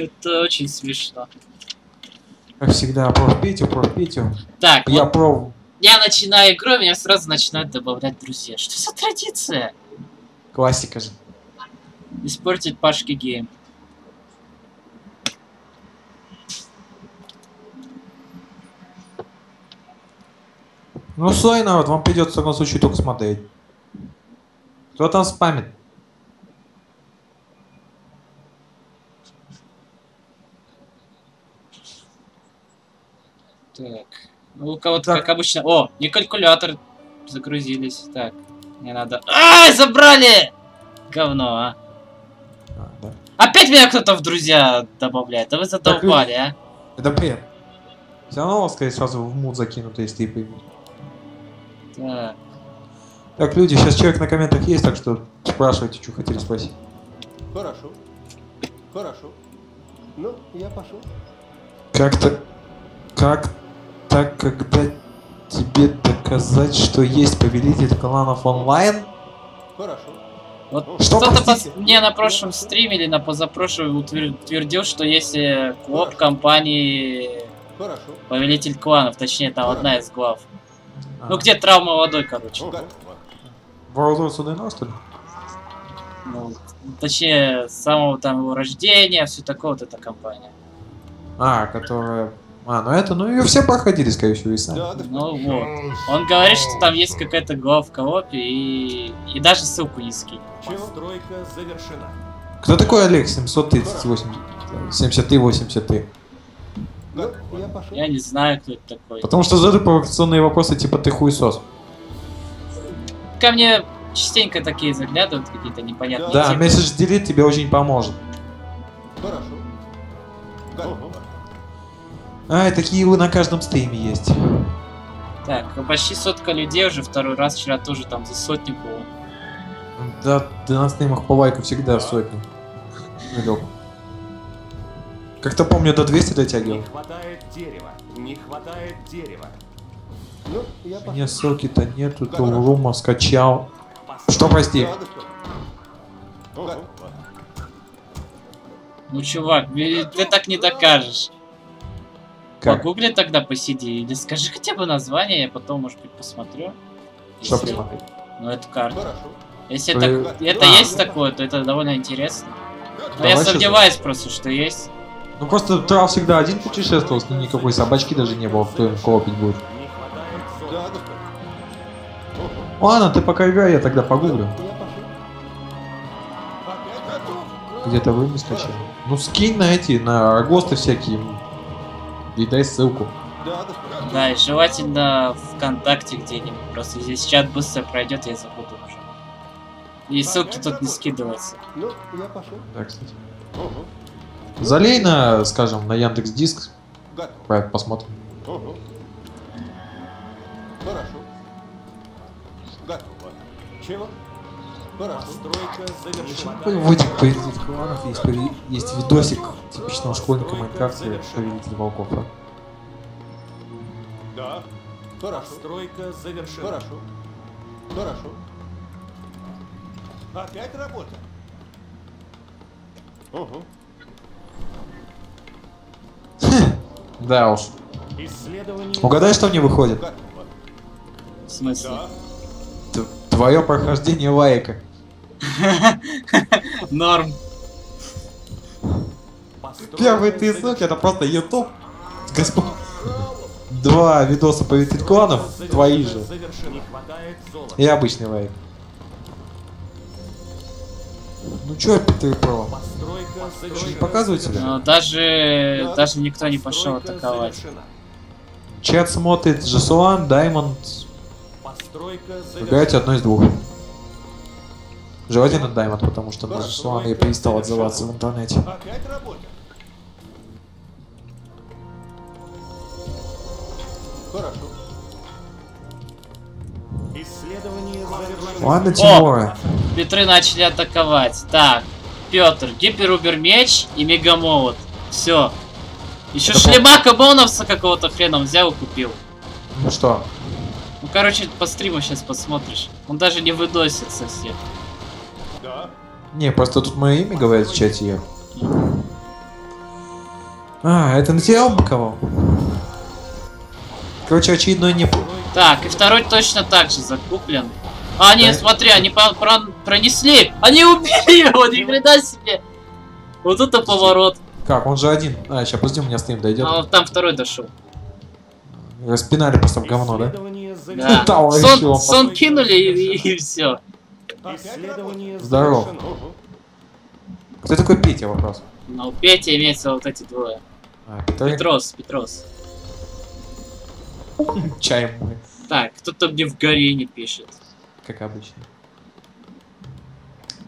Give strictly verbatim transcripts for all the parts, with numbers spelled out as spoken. Это очень смешно. Как всегда, проф Петю, проф Петю. Так, я вот проф. Я начинаю игру, меня сразу начинают добавлять друзья. Что за традиция? Классика же. Испортит Пашки гейм. Ну, сой, народ, вам придется в таком случае только смотреть. Кто там спамит? Так, ну, у кого-то, как обычно... О, не калькулятор. Загрузились. Так, мне надо... Ай, забрали! Говно, а. а да. Опять меня кто-то в друзья добавляет. Да вы задолбали, а. Это бред. Все равно вас, скорее, сразу в мут закинут, если ты поймешь. Так. Так, люди, сейчас человек на комментах есть, так что спрашивайте, что хотели спросить. Хорошо. Хорошо. Ну, я пошел. Как-то... Как так, когда тебе доказать, что есть повелитель кланов онлайн? Хорошо. Вот кто-то мне на прошлом стриме или на позапрошлом утвердил, что если клуб компании Хорошо. Повелитель кланов, точнее там Хорошо. Одна из глав. А. Ну где травма водой, короче. Воду сюда на что ли? Ну, точнее, с самого там его рождения, все такое вот эта компания. А, которая... А, ну это, ну ее все проходили, скорее всего, и сами. Да, да. Ну вот. Он говорит, что там есть какая-то главка лопи и... и даже ссылку не скинь. Постройка завершена. Кто такой Олег? семь три восемь три. Ну, я, я не знаю, кто это такой. Потому что задают провокационные вопросы, типа ты хуйсос. Ко мне частенько такие заглядывают, какие-то непонятные. Да, типы. Месседж делит тебе очень поможет. Хорошо. Ого. А, такие вы на каждом стриме есть. Так, почти сотка людей уже второй раз, вчера тоже там за сотню было. Да, да на стримах по лайку всегда сотни. Как-то помню, до двухсот дотягивал. Не хватает дерева, не хватает дерева. Ну, я у меня ссылки-то нету, то рума скачал. Что, прости? Ну, чувак, ты так не докажешь. Как? Погугли тогда, посиди, или скажи хотя бы название, я потом, может быть, посмотрю. Что если... посмотри? Ну, это карта. Хорошо. Если Вы... это, это а, есть такое, то это довольно интересно. Но я сомневаюсь за... просто, что есть. Ну, просто Трав всегда один путешествовал, с ним никакой собачки даже не было, кто им колопить будет. Ладно, ты пока играй, я тогда погуглю. Где-то вы не скачали. Ну, скинь на эти, на ГОСТы всякие. И дай ссылку. Да, и желательно ВКонтакте где-нибудь. Просто здесь чат быстро пройдет, я забуду уже. И ссылки тут не скидываются. Ну, я пошел. Да, кстати. Угу. Залей на, скажем, на Яндекс.Диск. Проект посмотрим. Угу. Хорошо. Готово. Чего? Постройка завершена. Выводик «Повелитель кланов» есть, пове... есть видосик типичного школьника Майнкрафта «Повелитель волков». А? Да. Хорошо. Постройка завершена. Хорошо. Хорошо. Опять работа. Угу. Да уж. Исследование... Угадай, что мне выходит. В смысле? Да. Твое прохождение лайка. Норм. Первый ты ссылки, это просто YouTube. Господь. Два видоса «Повелитель кланов», твои же. И обычный лайк. Ну чё ты про? Что, не показывают тебя? Но даже, даже никто не пошел атаковать. Чат смотрит Жасуан, Даймонд. Играйте одно из двух. Желательно Даймонд, потому что на Жасуан я перестал отзываться в интернете. Хорошо. Исследование завершено. Ладно, Тимура. Петры начали атаковать. Так, Петр, гиперубер меч и мегамолот. Все. Еще шлемака бонуса какого-то хрена взял и купил. Ну что? Ну короче, по стриму сейчас посмотришь. Он даже не выносит совсем. Да. Не, просто тут мое имя говорят в чате. А, это натирал бы кого? Короче, очередной не... Так, и второй точно так же закуплен. А, нет, да. Смотри, они про про пронесли! Они убили его, ни хрена себе! Вот это поворот. Как, он же один. А, сейчас, подожди, у меня стрим дойдет. А, там второй дошел. Распинали просто в говно, да? Да. Того, сон, еще, сон кинули и, и, и все. Здорово. Кто такой Петя, вопрос? Ну, у Пети имеется вот эти двое. А, Петрос, Петрос. Чай мой. Так, кто-то мне в горе не пишет. Как обычно.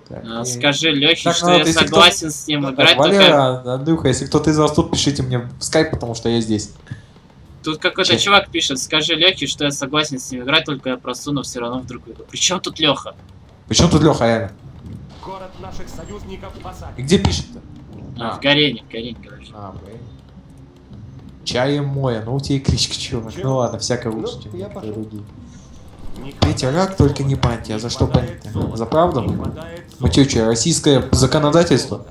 Так, а, и... Скажи Лехе, так, что ну, я согласен кто... с ним да, играть. Валера, только... Андрюха, если кто-то из вас тут, пишите мне в скайп, потому что я здесь. Тут какой-то чувак пишет, скажи Лехе, что я согласен с ним играть, только я просуну все равно в другую. Причем тут Леха? Причем тут Леха, реально? Город наших союзников посадит. И где пишет-то? А, а, в Горение, в Горение, короче. А, блин. Чаем моя, ну у тебя и кличка, чувак. Че? Ну ладно, всякое лучше, ну, чем другие. Петя, рак, только не баньте, а за что банить-то? За правду? Мы че, че, российское законодательство?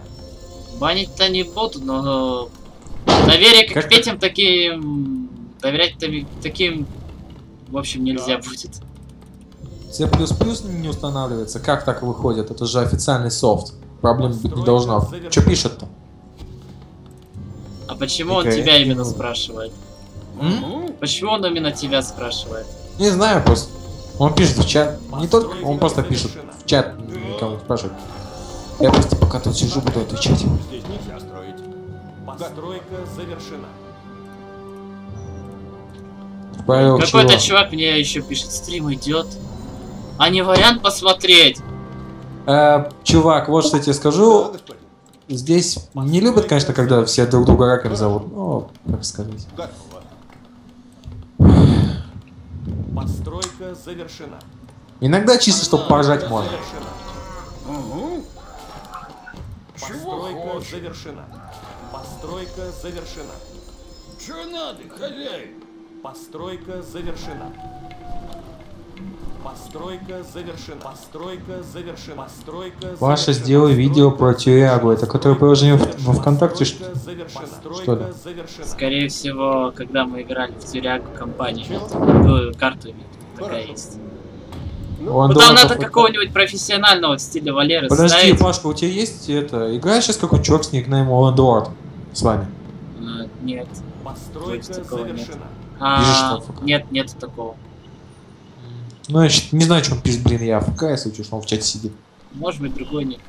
Банить-то не будут, но... Доверие как, как Петям таким... Доверять таким... В общем, нельзя да. будет. Все плюс-плюс не устанавливается? Как так выходит? Это же официальный софт. Проблем быть не должно. Че пишет-то? А почему он тебя именно спрашивает? М? Почему он именно тебя спрашивает? Не знаю, просто. Он пишет в чат. Не только, он просто пишет в чат. Никому не спрашивает. Я просто пока тут сижу, буду отвечать. Здесь нельзя строить. Постройка завершена. Какой-то чувак мне еще пишет, стрим идет. А не вариант посмотреть. Э, чувак, вот что я тебе скажу. Здесь не любят, конечно, когда все друг друга раком зовут. Ну, как сказать. Постройка завершена. Иногда чисто, чтобы поржать можно. Угу. Постройка завершена. Постройка завершена. Че надо, хозяин? Постройка завершена. Постройка завершена. Постройка завершена. Постройка завершена. Паша, сделай видео про Тюрягу. Это которое приложение во ВКонтакте, что ли? Скорее всего, когда мы играли в Тюрягу компанию, ну, карту такая есть. Ну, там надо какого-нибудь профессионального в стиле Валеры. Подожди, Пашка, у тебя есть это? Играешь сейчас какой чувак с никнеймом Ландуард с вами? Нет. Постройка завершена. А, нет, нет такого. Ну, я не знаю, что он пишет, блин, я АФК, если учу, что он в чате сидит. Может быть, другой ник.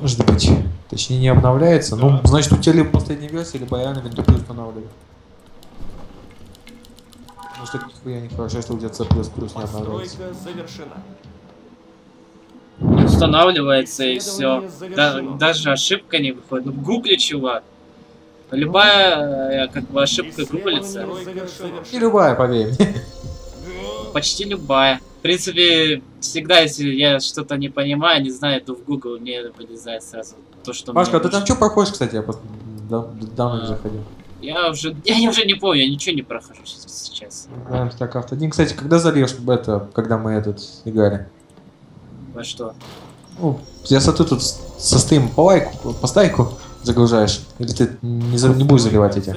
Может быть. Точнее, не обновляется. Да. Ну, значит, у тебя либо последняя версия, либо я на винду устанавливаю. Ну, что-то я не хорошо, что у тебя С плюс плюс не обновляется. Не устанавливается и все. Да, даже ошибка не выходит. Ну, в гугле, чувак. Любая, как бы, ошибка гуглится. И любая, поверь мне. Почти любая. В принципе, всегда, если я что-то не понимаю, не знаю, иду в Google, мне вылезает сразу то, что... Пашка, а ты там что проходишь, кстати? Я просто давно не заходил. Я уже, я уже не помню, я ничего не прохожу сейчас. Так, Авто один, кстати, когда зальешь это, когда мы этот играли? Во что? Ну, если ты тут со стримом по лайку, по стайку загружаешь, или ты не будешь заливать эти?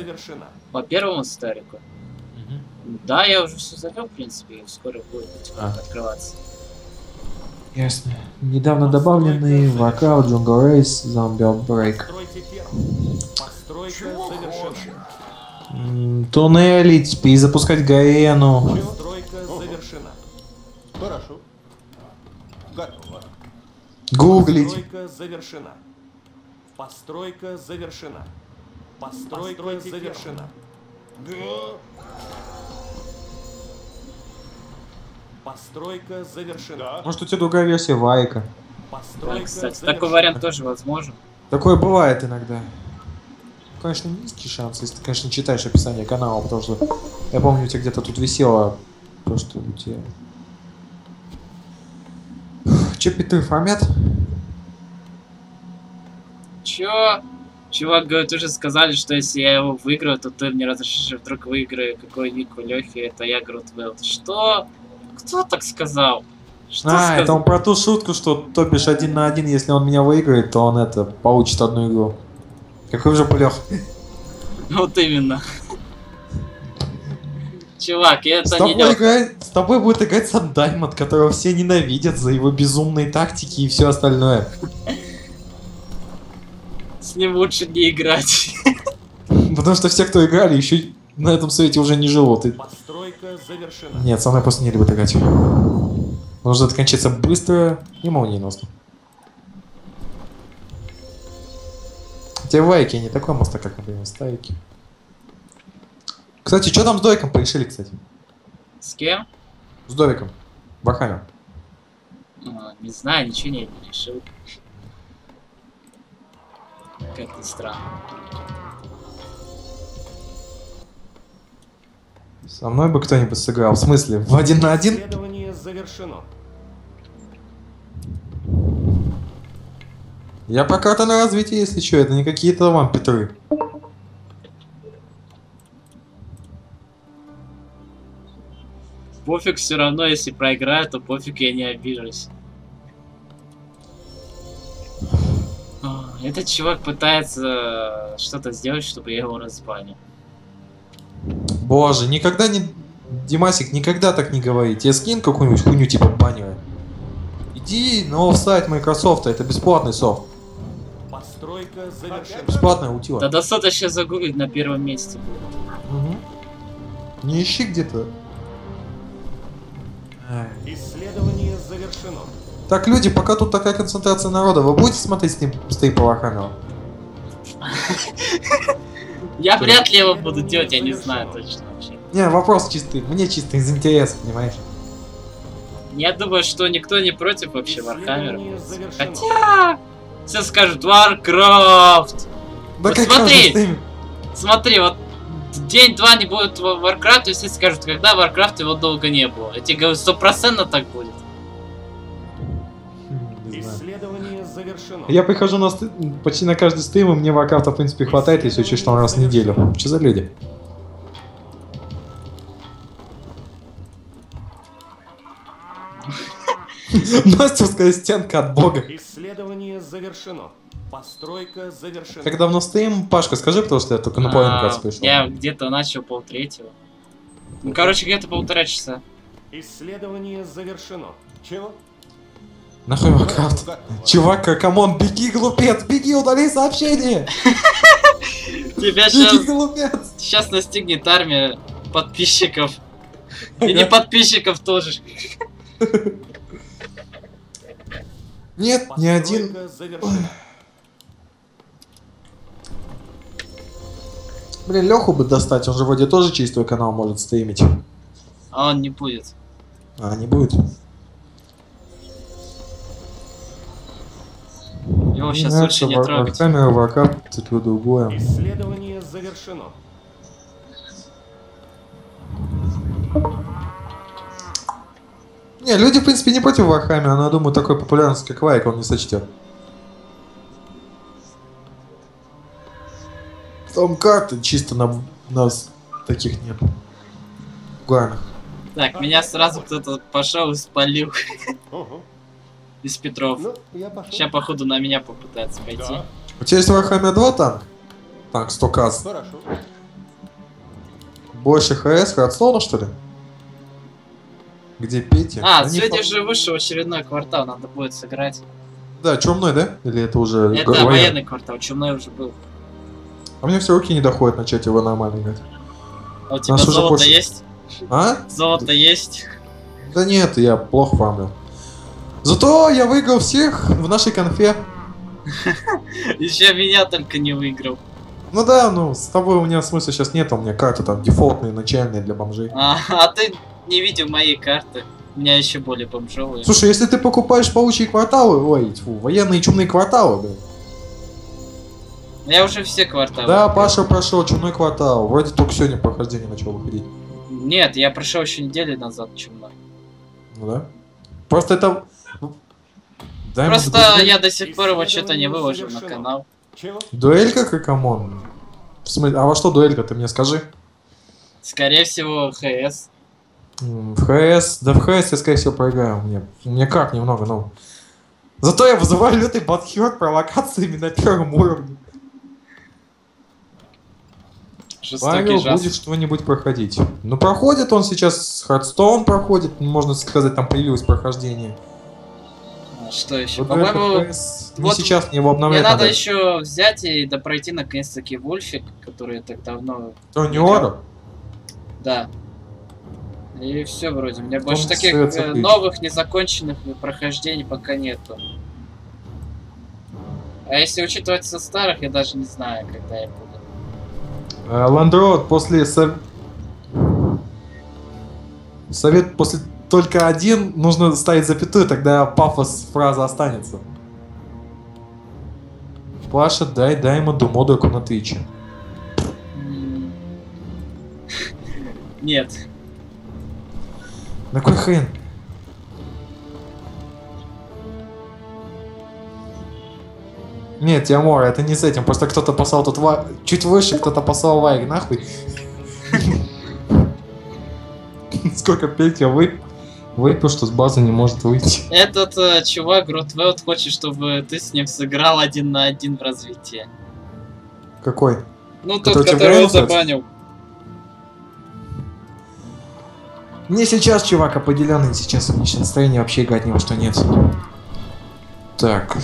По первому старику? Да, я уже все залил, в принципе, и скоро будет а. открываться. Ясно. Недавно добавленный Warcraft, Jungle Race, Zombie Break. Туннелить, перезапускать Горену. Хорошо. Готово. Гуглить. Постройка завершена. Постройка завершена. Постройка завершена. Постройка завершена. Может, у тебя другая версия Вайка? Постройка, да, кстати, завершена. Такой вариант тоже возможен. Такое бывает иногда. Конечно, низкий шанс, если ты, конечно, читаешь описание канала, потому что я помню, у тебя где-то тут висело то, что у тебя... Че пятой формят? Чё? Чувак говорит, уже сказали, что если я его выиграю, то ты мне разрешишь, вдруг выиграю какой-нибудь у Лёхи, это я Грутвелл. Что? Кто так сказал? Что а, сказ... это он про ту шутку, что то бишь один на один, если он меня выиграет, то он это, получит одну игру. Какой же плёх. Вот именно. Чувак, я это не делал. С тобой будет играть Сандайм, от которого все ненавидят за его безумные тактики и все остальное. С ним лучше не играть. Потому что все, кто играли, еще на этом свете уже не живут. Подстройка завершена. Нет, со мной просто не любят играть. Нужно это кончается быстро и молниеносно. Те вайки не такой моста, как, например, стайки. Кстати, что там с Дориком порешили, кстати? С кем? С Дориком. Баханом. А, не знаю, ничего не решил. Как-то странно. Со мной бы кто-нибудь сыграл. В смысле, в один на один? Исследование завершено. Я пока-то на развитии, если что, это не какие-то вам петры. Пофиг все равно, если проиграю, то пофиг, я не обижусь. Этот чувак пытается что-то сделать, чтобы я его разбанил. Боже, никогда не... Димасик, никогда так не говори. Тебе скин какую-нибудь хуйню типа баню. Иди на офсайт Microsoft, это бесплатный софт. Постройка завершена. Бесплатная утила. Да достаточно загуглить, на первом месте было. Угу. Не ищи где-то. Исследование завершено. Так, люди, пока тут такая концентрация народа, вы будете смотреть с ним Стейпова Хамела? Я вряд ли его буду делать, я не знаю точно вообще. Не, вопрос чистый, мне чисто из интереса, понимаешь? Я думаю, что никто не против вообще Вархаммера. Хотя... Все скажут Warcraft! Вот смотри! Смотри, вот... День-два не будет Warcraft, и все скажут, когда Warcraft его долго не было. Я тебе говорю, сто процентов так будет. Исследование завершено. Я прихожу на сты... почти на каждый стрим, и мне Warcraft, в принципе, хватает, если учесть, что он раз в неделю. Че за люди? Мастерская стенка от бога. Исследование завершено. Постройка завершена. Как давно стрим? Пашка, скажи, потому что я только наполовину как пришел. Я где-то начал полтретьего. Ну, короче, где-то полтора часа. Исследование завершено. Чего? Нахуй Warcraft. Чувак, камон, беги, глупец, беги, удали сообщение. Тебя сейчас... Сейчас настигнет армия подписчиков. И не подписчиков тоже. Нет, ни один... Блин, Леху бы достать, он же вроде тоже чистый канал может стримить. А он не будет. А, не будет? Его сейчас лучше не трогать. Камера, вакап, цеплю другое. Исследование завершено. Не, люди в принципе не против Вархаммера, но я думаю, такой популярность, как Вайк, он не сочтет. Там карты чисто на нас таких нет. Главных. Так, меня сразу кто-то пошел и спалил. Угу. Из Петров. Ну, сейчас походу на меня попытается пойти. Да. У тебя есть Warhammer два танк? Танк сто касс. Хорошо. Больше ХС, Хардстоуна, что ли? Где Петя? А, они сегодня по... же вышел очередной квартал, надо будет сыграть. Да, Чумной, да? Или это уже... Это военный, военный квартал, Чумной уже был. А мне все руки не доходят начать его нормально играть. А у тебя Нас золото больше... есть? А? Золото да... есть? Да нет, я плохо фармлю. Зато я выиграл всех в нашей конфе. Еще меня только не выиграл. Ну да, ну с тобой у меня смысла сейчас нет, у меня карты там дефолтные, начальные для бомжей. А, а ты не видел моей карты, у меня еще более бомжовые. Слушай, если ты покупаешь паучьи кварталы, ой, тьфу, военные чумные кварталы, блин. Я уже все кварталы. Да, купил. Паша прошел чумной квартал, вроде только сегодня прохождение начал выходить. Нет, я прошел еще неделю назад чумной. Ну да? Просто это... Дай Просто я до сих пор его что-то не выложил на канал. Дуэлька, как камон? В смысле, а во что дуэлька, ты мне скажи? Скорее всего, в ХС. В ХС, да в ХС я, скорее всего, проиграю. Мне, мне как немного, ну. Зато я вызываю лютый бадхёрд провокациями на первом уровне. Павел жест. будет что-нибудь проходить. Ну, проходит он сейчас, Хардстоун проходит, можно сказать, там появилось прохождение. Что еще? По-моему, вот сейчас мне его обновляют. Мне надо, надо еще взять и допройти наконец-таки Вольфик, который я так давно... Тониора? Да. И все вроде. У меня Потом больше таких новых, незаконченных прохождений пока нету. А если учитывать со старых, я даже не знаю, когда я буду. Ландроид после... Сов... Совет после... Только один, нужно ставить запятую, тогда пафос фраза останется. Паша, дай Даймонду модерку на Твиче. Нет. На кой хрен? Нет, Тиамора, это не с этим, просто кто-то послал тут ва... Чуть выше кто-то послал вайг, нахуй. Сколько Петя вы... Выпил, что с базы не может выйти. Этот э, чувак Ротвелд хочет, чтобы ты с ним сыграл один на один в развитии. Какой? Ну, тот, который, который он забанил. Не сейчас, чувак, определенный сейчас у меня настроение вообще играть ни во что нет. Так.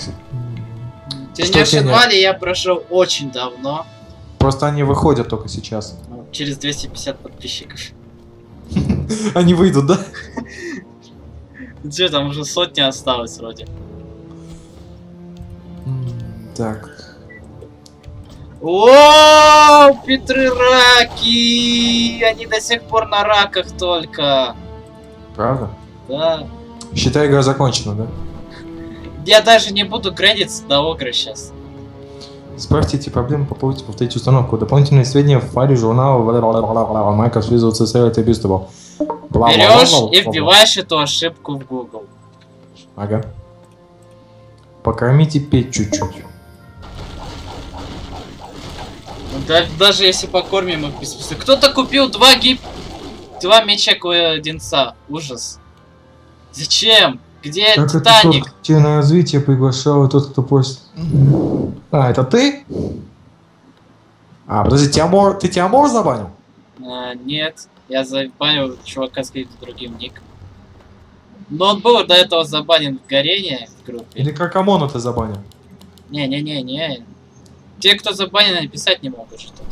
Тебя что не ошибали, я прошел очень давно. Просто они выходят только сейчас. Через двести пятьдесят подписчиков. Они выйдут, да? Че, там уже сотни осталось вроде. Так. О, Петры раки! Они до сих пор на раках только. Правда? Да. Считай, игра закончена, да? Я даже не буду градиться до огра сейчас. Справьте эти проблемы, попробуйте повторить установку. Дополнительные сведения в файле журнала Майков связывается с этой бистубом. Берешь и вбиваешь эту ошибку в Google. Ага. Покормите петь чуть-чуть. Да, даже если покормим их без писа. Кто-то купил два гип... Два меча Куэдинца. Ужас. Зачем? Где так Титаник? Это тот, кто на развитие приглашал, и тот, кто пост... А, это ты? А, подожди, Тиамор... ты Тиамор забанил? А, нет, я забанил чувака с каким-то другим ником. Но он был до этого забанен в Горение в группе. Или как Амона ты забанил? Не-не-не-не. Те, кто забанен, написать не могут что-то.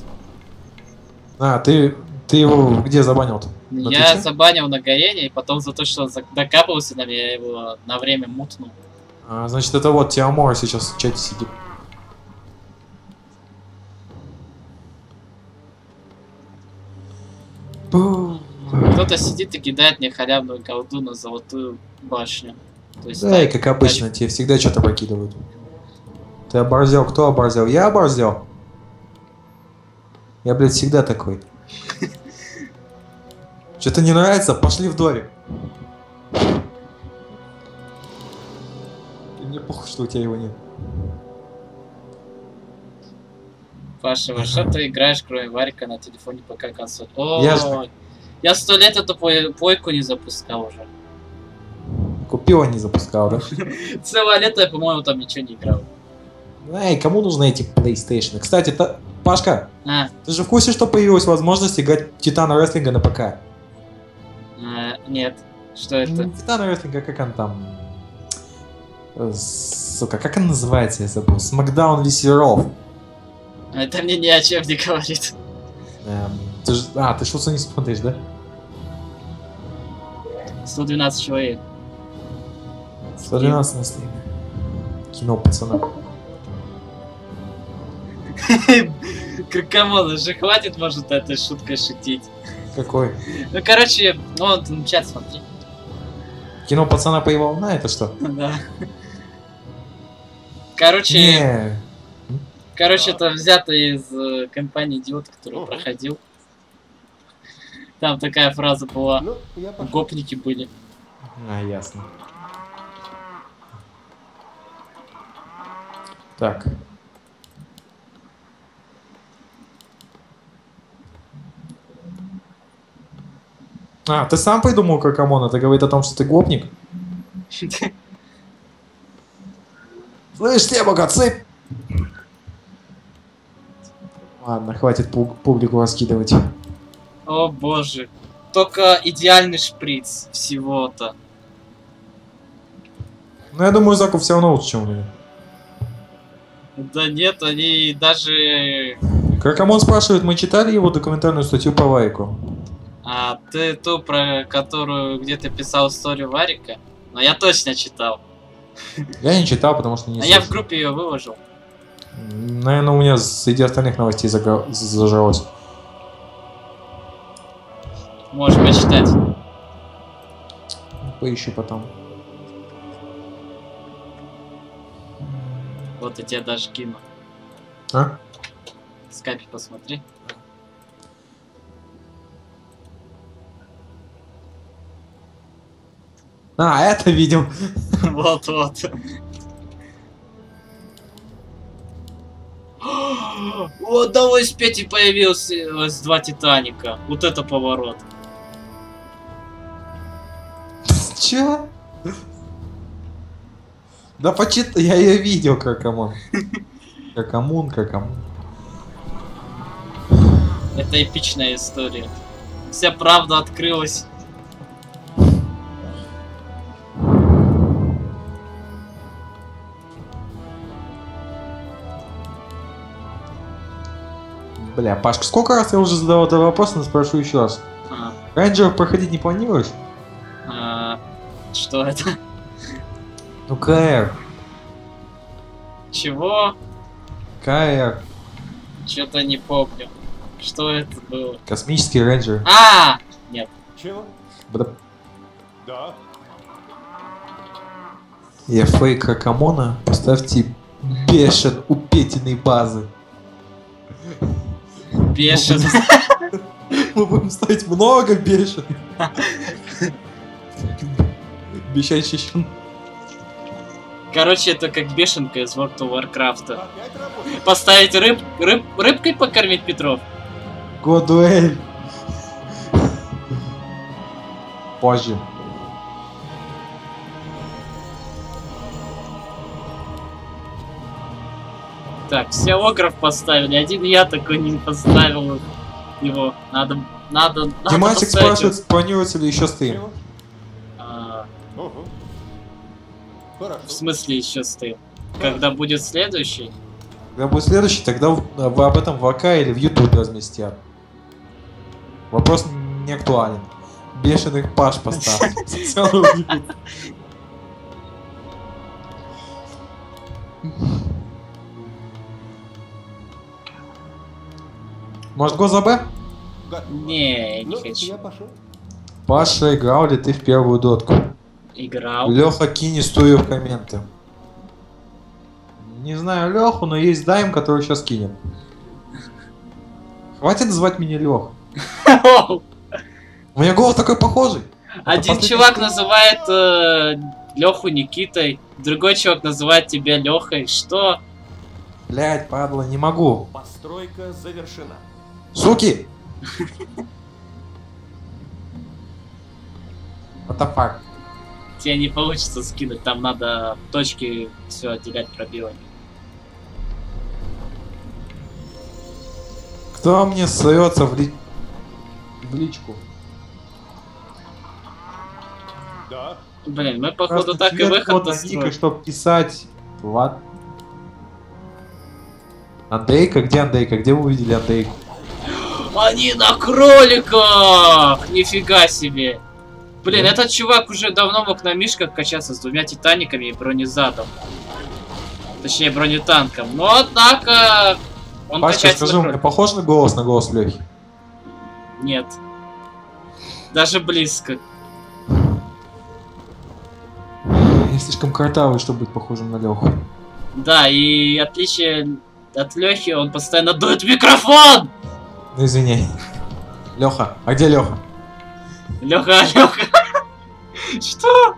А, ты... Ты его где забанил-то? Я Твиче? Забанил на Горение, и потом за то, что он докапывался на меня, я его на время мутнул. А, значит, это вот Тиамора сейчас в чате сидит. Кто-то сидит и кидает мне халявную голду на золотую башню. То есть, да, так, и как обычно, дальше... тебе всегда что-то покидывают. Ты оборзел? Кто оборзел? Я оборзел? Я, блядь, всегда такой. Что-то не нравится? Пошли в дворик. И мне похуй, что у тебя его нет. Паша, во что ты играешь, кроме Варика, на телефоне пока консоль? О, я сто лет эту пойку не запускал уже. Купил, а не запускал, да? Целое лето я, по-моему, там ничего не играл. Эй, кому нужны эти PlayStation? Кстати, та... Пашка, а. Ты же в курсе, что появилась возможность играть Титана Рестлинга на ПК? А, нет, что это? Титана Рестлинга, как он там? Сука, как он называется, я забыл. Смакдаун Весеров. Это мне ни о чем не говорит. Эм, ты ж... А, ты что-то не смотришь, да? сто двенадцать человек. сто двенадцать на стриме. Кино, пацана. Кракомон, уже хватит, может, этой шуткой шутить. Какой? Ну, короче, вон, ну, чат смотри. Кино пацана по его волна, это что? Да. Короче... Не. Короче, это взято из э, компании «Идиот», который проходил. Там такая фраза была. Ну, гопники были. А, ясно. Так. А, ты сам придумал Кракомон, это говорит о том, что ты гопник? Слышь, тебе богатцы! Ладно, хватит публику раскидывать. О боже. Только идеальный шприц всего-то. Ну я думаю, Заку все равно лучше, чем у меня. Да нет, они даже... Кракомон спрашивает, мы читали его документальную статью по Варику? А ты ту, про которую где ты писал историю Варика? Но я точно читал. Я не читал, потому что не... А я в группе ее выложил. Наверное, у меня среди остальных новостей зажилось. Можешь почитать. Поищу потом. Вот я тебя даже кину. А? Скайпе посмотри. А, это видел. Вот-вот. Вот, давай спеть, и появился с два Титаника. Вот это поворот. Че? Да почитай, я ее видел, Кракомон. Кракомон, Кракомон. Это эпичная история. Вся правда открылась. Бля, Пашка, сколько раз я уже задавал этот вопрос, но спрошу еще раз. А. Рейнджеров проходить не планируешь? А, что это? Ну КР. Чего? КР. Что-то не помню. Что это было? Космический рейнджер. А! Нет. Чего? Да. Я фейк Кракомона. Поставьте бешен у Петиной базы. Бешен. Мы будем ставить много бешен. Бешащий щен. Короче, это как бешенка из Warcraft. Поставить рыб, рыб, рыбкой покормить Петров. Годуэль. Позже. Так, все огров поставили, один я такой не поставил его. Надо, надо, надо Димасик спрашивает, планируется ли еще стрим. А... В смысле еще стрим? Когда будет следующий? Когда будет следующий, тогда вы об этом в ВК или в YouTube разместят. Вопрос не актуален. Бешеных Паш поставил. Может, Гозабе? Не, не хочу. Паша, играл ли ты в первую дотку? Играл. Леха, кинь историю в комменты. Не знаю Леху, но есть Дайм, который сейчас кинем. Хватит звать меня Лех. У меня голос такой похожий. Один чувак называет Леху Никитой, другой чувак называет тебя Лехой. Что? Блять, падла, не могу. Постройка завершена. Суки! What the fuck? Тебе не получится скинуть, там надо точки все отделять пробелами. Кто мне ссается в, ли... в личку? Да. Блин, мы походу так и выход достроим. Чтобы писать. Ладно. Андрейка? Где Андрейка? Где вы увидели Андрейку? Они на кроликах! Нифига себе! Блин, да. Этот чувак уже давно мог на мишках качаться с двумя титаниками и бронезадом. Точнее, бронетанком. Но, однако, он Пашка, качается скажи, на кроликах. Похож на голос, на голос Лехи? Нет. Даже близко. Я слишком картавый, чтобы быть похожим на Леху. Да, и отличие... От Лехи он постоянно дует в микрофон! Ну извини. Леха, а где Леха? Леха, Леха. Что?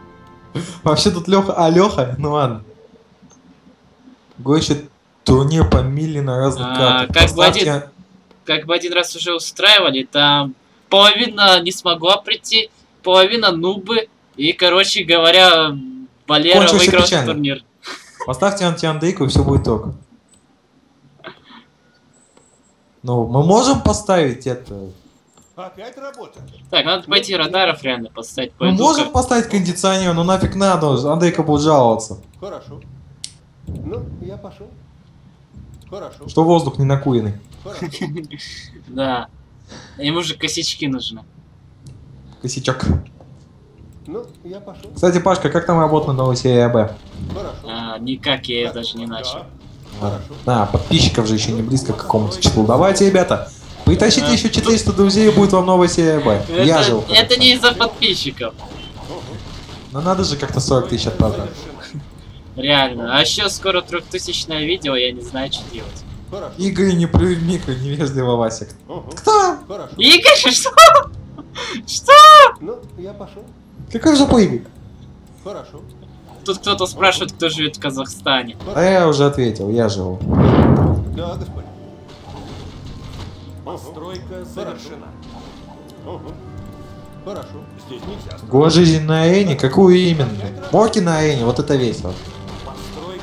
Вообще тут Леха, а Леха? Ну ладно. Гойчит турнир по мили на разных а, картах. Как бы, один, как бы один раз уже устраивали, там половина не смогла прийти, половина нубы, и, короче говоря, Валера выиграл турнир. Поставьте анти-андейку и все будет ок. Ну, мы можем поставить это? Опять работа. Так, надо пойти радаров реально поставить. Мы можем поставить кондиционер, но нафиг надо, Андрейка будет жаловаться. Хорошо. Ну, я пошел. Хорошо. Что воздух не накуренный. Да. Ему же косячки нужны. Косячок. Ну, я пошел. Кстати, Пашка, как там работа на новой серии АБ? А, никак, я ее даже не начал. Да, подписчиков же еще не близко к какому-то числу. Давайте, ребята, притащите еще четыреста друзей, и будет вам новая серия АБ. Я жил. Это не из-за подписчиков. Но надо же как-то сорок тысяч отправлять. Реально. А еще скоро трехтысячное видео, я не знаю, что делать. Игорь, не прими, невежливо, Васик. Кто? Игорь, что? Что? Ну, я пошел. Какой же поебик? Хорошо. Тут кто-то спрашивает, кто живет в Казахстане. А я уже ответил, я живу. Да, господи. Постройка завершена. Хорошо. Здесь нельзя. Год жизни на Арене? Какую именно? Моки на Арене, вот это весело.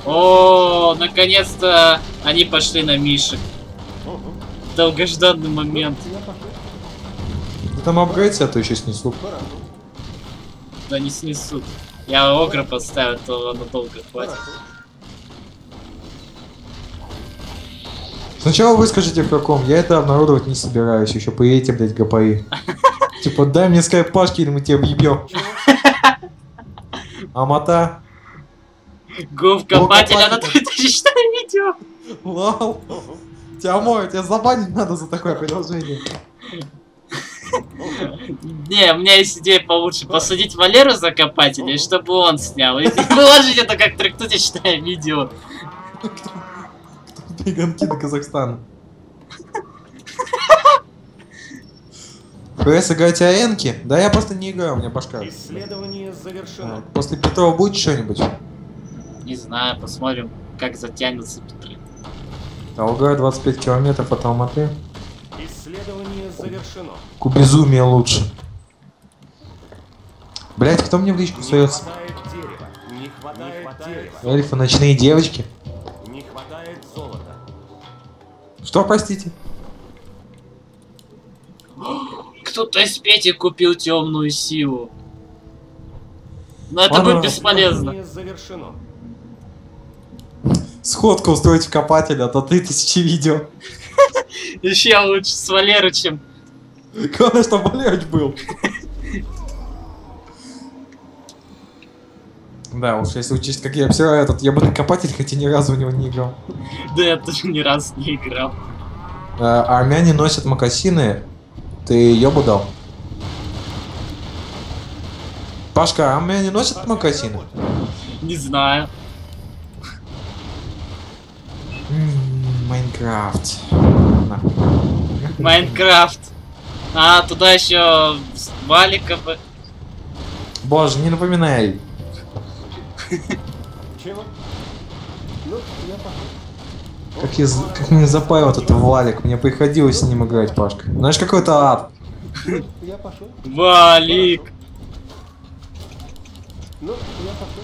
О, наконец-то они пошли на Мишек. Долгожданный момент. Ты там апгрейдс, а то еще снесут. Да не снесут. Я огра поставил, то надолго хватит. Сначала выскажите в каком, я это обнародовать не собираюсь, еще поедете, блять, ГПИ. Типа, дай мне скайп Пашки, или мы тебя въебем. Амата. Губка батя, надо тридцать четыре видео. Лол. Тебя моют, тебя забанить надо за такое предложение. Не, у меня есть идея получше. Посадить Валеру за копателей, чтобы он снял. И выложить это как трехтысячное видео. Беганки до Казахстана. ПС играете аренки? Да я просто не играю, у меня башка. Исследование завершено. После Петрова будет что-нибудь? Не знаю, посмотрим, как затянется Петры. Долгая двадцать пять километров от Алматы. Исследование завершено. Кубизумие лучше. Блять, кто мне в личку суется? Не хватает дерева. Эльфы, ночные девочки. Не хватает золота. Что, простите? Кто-то из Пети купил темную силу. Но это будет бесполезно. Сходку устроить в копателя, а то три тысячи видео. Еще я лучше с Валерычем. Главное, что Валерыч был. Да уж, если учесть, как я обсираю этот ебаный копатель, хотя ни разу у него не играл. Да я тоже ни разу не играл. Армяне носят мокасины. Ты ебу дал. Пашка, армяне носят мокасины? Не знаю. Майнкрафт. Майнкрафт. А, туда еще валиков. Боже, не напоминай. Чего? Как я, как мне запаял этот валик, мне приходилось с ним играть, Пашка. Знаешь, какой это ад. Я пошел. Валик. Ну, я пошел.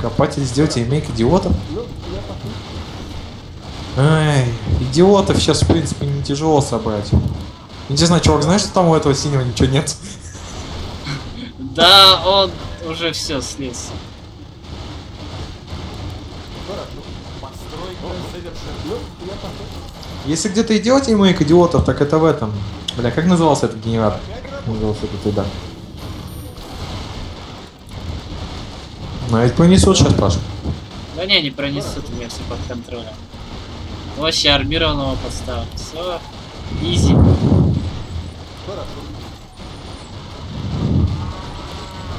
Копатель, сделайте имейк идиотов. Ай, идиотов сейчас в принципе не тяжело собрать. Интересно, чувак, знаешь, что там у этого синего ничего нет? Да, он уже все слез. Если где-то и делаете имейк идиотов, так это в этом. Бля, как назывался этот генератор? Назывался это туда. А ведь пронесут сейчас, Паша. Да не, не пронесут, у меня все под контролем. Вообще армированного поставил. Все, изи.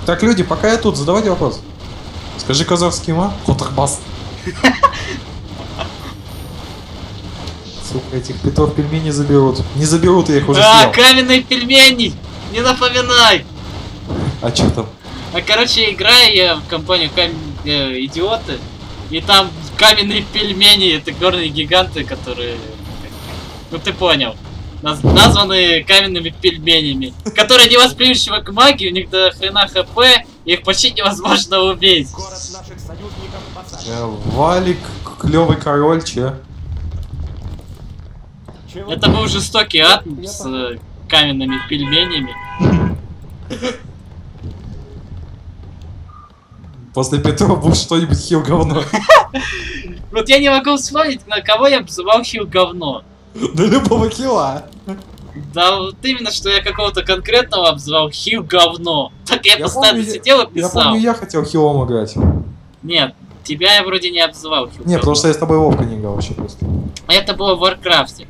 Так, люди, пока я тут, задавайте вопрос. Скажи казахский ма, котахбас. Сука, этих петов пельменей заберут. Не заберут, я их уже съел. Да, каменные пельмени! Не напоминай! А чё там? А короче, играю я в компанию кам... э, идиоты, и там каменные пельмени, это горные гиганты, которые, ну ты понял, наз... названы каменными пельменями, которые не восприимчивы к магии, у них до хрена ХП, их почти невозможно убить. Валик, клевый король, че? Это был жестокий ад с э, каменными пельменями. После Петра был что-нибудь хил-говно. Вот я не могу вспомнить, на кого я обзывал хил-говно. Да любого хила. Да вот именно, что я какого-то конкретного обзывал хил-говно. Так я, я постоянно помню, сидел и писал. Я помню, я хотел хилом играть. Нет, тебя я вроде не обзывал хил-говно. Нет, потому что я с тобой Вовка не играл вообще просто. Это было в Варкрафте.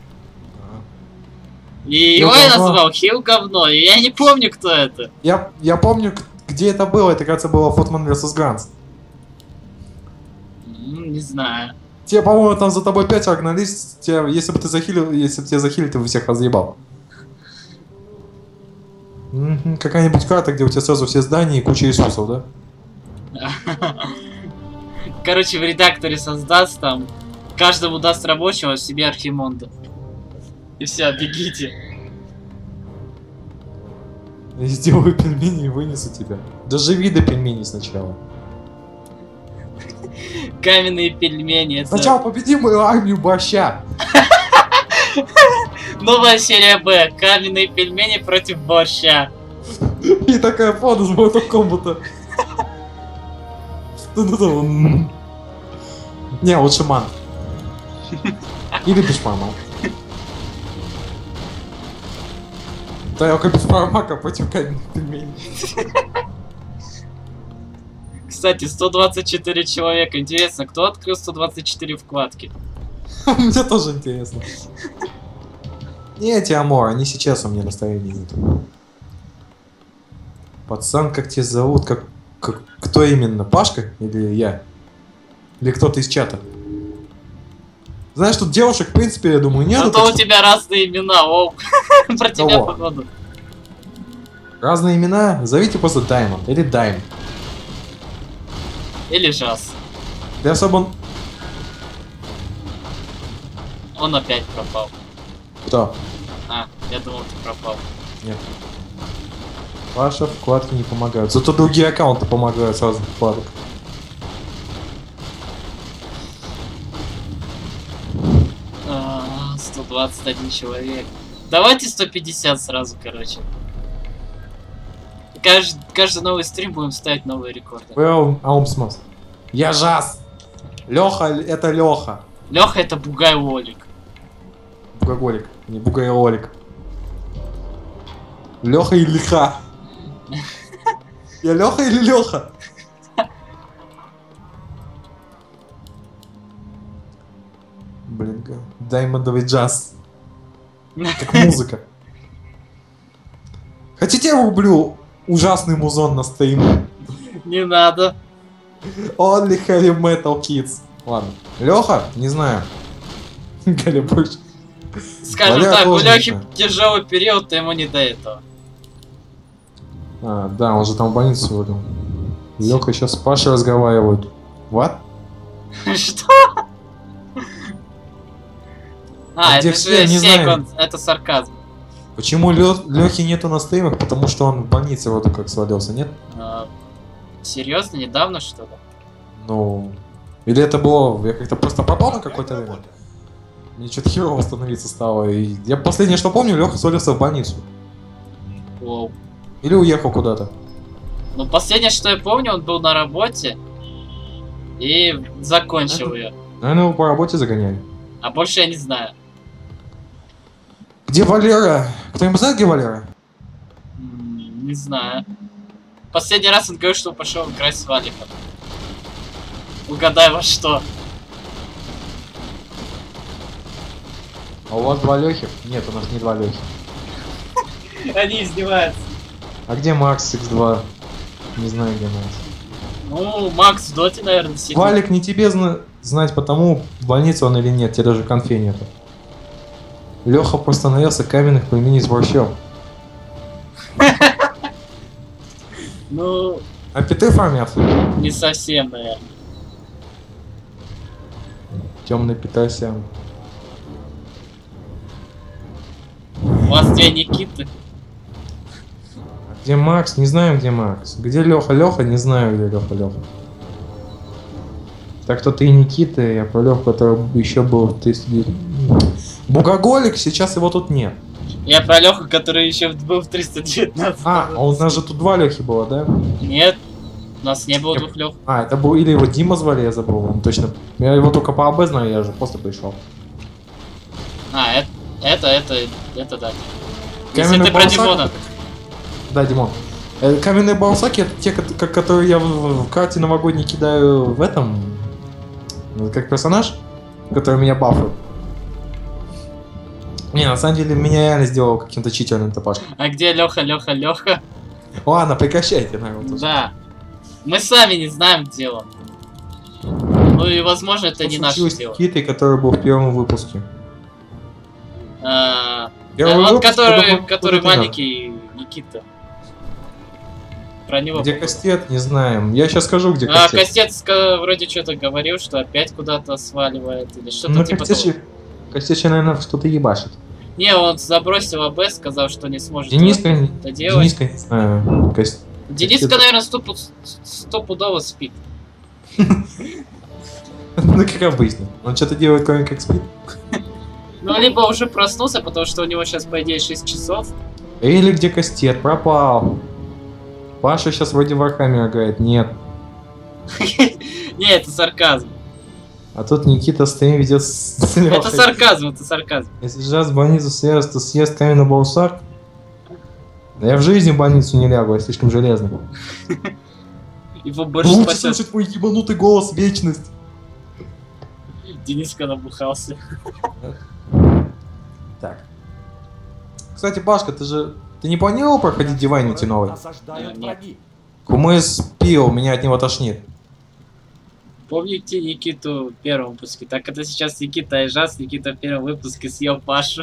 И его я называл хил-говно, и я не помню, кто это. Я, я помню, где это было. Это, кажется, было Фотман versus. Гранс. Не знаю. Те, по-моему, там за тобой пять огнались. Те, если бы ты захилил, если бы тебя захилили, ты бы всех разъебал. Какая-нибудь карта, где у тебя сразу все здания и куча Иисусов, да? Короче, в редакторе создаст там. Каждому даст рабочего, себе архимонда. И все, бегите. Я сделаю пельмени и вынесу тебя. Доживи до пельменей сначала. Каменные пельмени. Это... Сначала победи мою армию борща. Новая серия Б. Каменные пельмени против борща. И такая фото с ботом комбата. Не, лучше ман. Или бешмама. Тарелка без фармака против каменных пельменей. Кстати, сто двадцать четыре человека. Интересно, кто открыл сто двадцать четыре вкладки? Мне тоже интересно. Не эти аморы, они сейчас у меня настроения нет. Пацан, как тебя зовут? Как, как, кто именно? Пашка? Или я? Или кто-то из чата? Знаешь, тут девушек, в принципе, я думаю, нет. Зато у тебя разные имена, Волк. Про тебя, походу. Разные имена? Зовите просто Даймон. Или Дайм. Или Жас. Ты особо он... Он опять пропал. Кто? А, я думал, ты пропал. Нет. Ваши вкладки не помогают. Зато другие аккаунты помогают сразу вкладок. сто двадцать один человек. Давайте сто пятьдесят сразу, короче. Кажд... Каждый новый стрим будем ставить новые рекорды. Well, Аумсмас. Я Жас. Леха это Леха. Леха это Бугай Олик. Бугаголик, не Бугай Олик. Леха и Лиха. Я Леха или Леха? Блин, даймондовый джаз. Как музыка. Хотите, я рублю ужасный музон на стриме? Не надо. Only heavy metal kids. Ладно. Леха? Не знаю. Голебуш. Скажем Валера так, у Лехи тяжелый период, то ему не до этого. А, да, он же там в больницу сегодня. Леха сейчас с Пашей разговаривает. What? Что? А, а это все, же секунд, это сарказм. Почему Лехи нету на стримах? Потому что он в больнице вот как свалился, нет? А, серьезно, недавно что ли? Ну... Или это было... Я как-то просто попал на какой-то время. Мне что-то херово становиться стало. И я последнее, что помню, Леха свалился в больницу. Воу. Или уехал куда-то. Ну, последнее, что я помню, он был на работе. И закончил это... ее. Наверное, его по работе загоняли. А больше я не знаю. Где Валера? Кто-нибудь знает, где Валера? Не знаю. Последний раз он говорил, что пошел играть с Валиком. Угадай во что. А у вас два Лехи? Нет, у нас не два Лехи. Они издеваются. А где Макс икс два? Не знаю, где Макс. Ну, Макс в доте, наверное, сидит. Валик, не тебе знать потому, в больнице он или нет, тебе даже конфи нету. Леха просто наелся каменных пельменей с борщом. Ну... А пяты фармят? Не совсем, наверное. Темный питайся. У вас две Никиты. Где Макс? Не знаем, где Макс. Где Леха? Леха? Не знаю, где Леха. Леха. Так кто ты и Никита, я про Леху, который еще был в тысяча девятьсот... Бугаголик, сейчас его тут нет. Я про Леху, который еще был в триста девятнадцатом. А, а у нас же тут два Лехи было, да? Нет, у нас не было я... двух Лех. А, это был или его Дима звали, я забыл, он точно. Я его только по АБ знаю, я же просто пришел. А, это, это, это, это да. Если ты про Димона. Да, Димон. Каменные балсаки — это те, которые я в карте новогодней кидаю в этом, как персонаж, который меня бафует. Не, на самом деле меня реально сделал каким-то читерным топашком. А где Леха, Леха, Леха? Ладно, прекращайте, наверное. Да. Мы сами не знаем, где он. Ну и возможно это не наше дело. Киты, который был в первом выпуске. Он, который маленький Никита. Про него. Где Кастет, не знаем. Я сейчас скажу, где Кастет. А, Кастет вроде что-то говорил, что опять куда-то сваливает или что-то типа того. Костечка, наверное, что-то ебашит. Не, он забросил АБ, сказал, что не сможет Дениска, это делать. Дениска, не знаю. Кость... Дениска, Костец... наверное, стопу... стопудово спит. Ну, как обычно. Он что-то делает, кроме как спит. Ну, либо уже проснулся, потому что у него сейчас, по идее, шесть часов. Или где Костет пропал. Паша сейчас вроде в Вархаммер играет. Нет. Не, это сарказм. А тут Никита стрим ведет с... Это сарказм, это сарказм. Если сейчас в больницу съест, то съест каменный балсак. Да я в жизни в больницу не лягу, я слишком железный. Его больше спасет. Лучше слушать твой ебанутый голос вечность. Дениска набухался. Так. Кстати, Пашка, ты же... Ты не планировал проходить Дивайнити новый? Кумыс пил, меня от него тошнит. Помните Никиту в первом выпуске? Так это сейчас Никита Айжас, Никита в первом выпуске съел Пашу.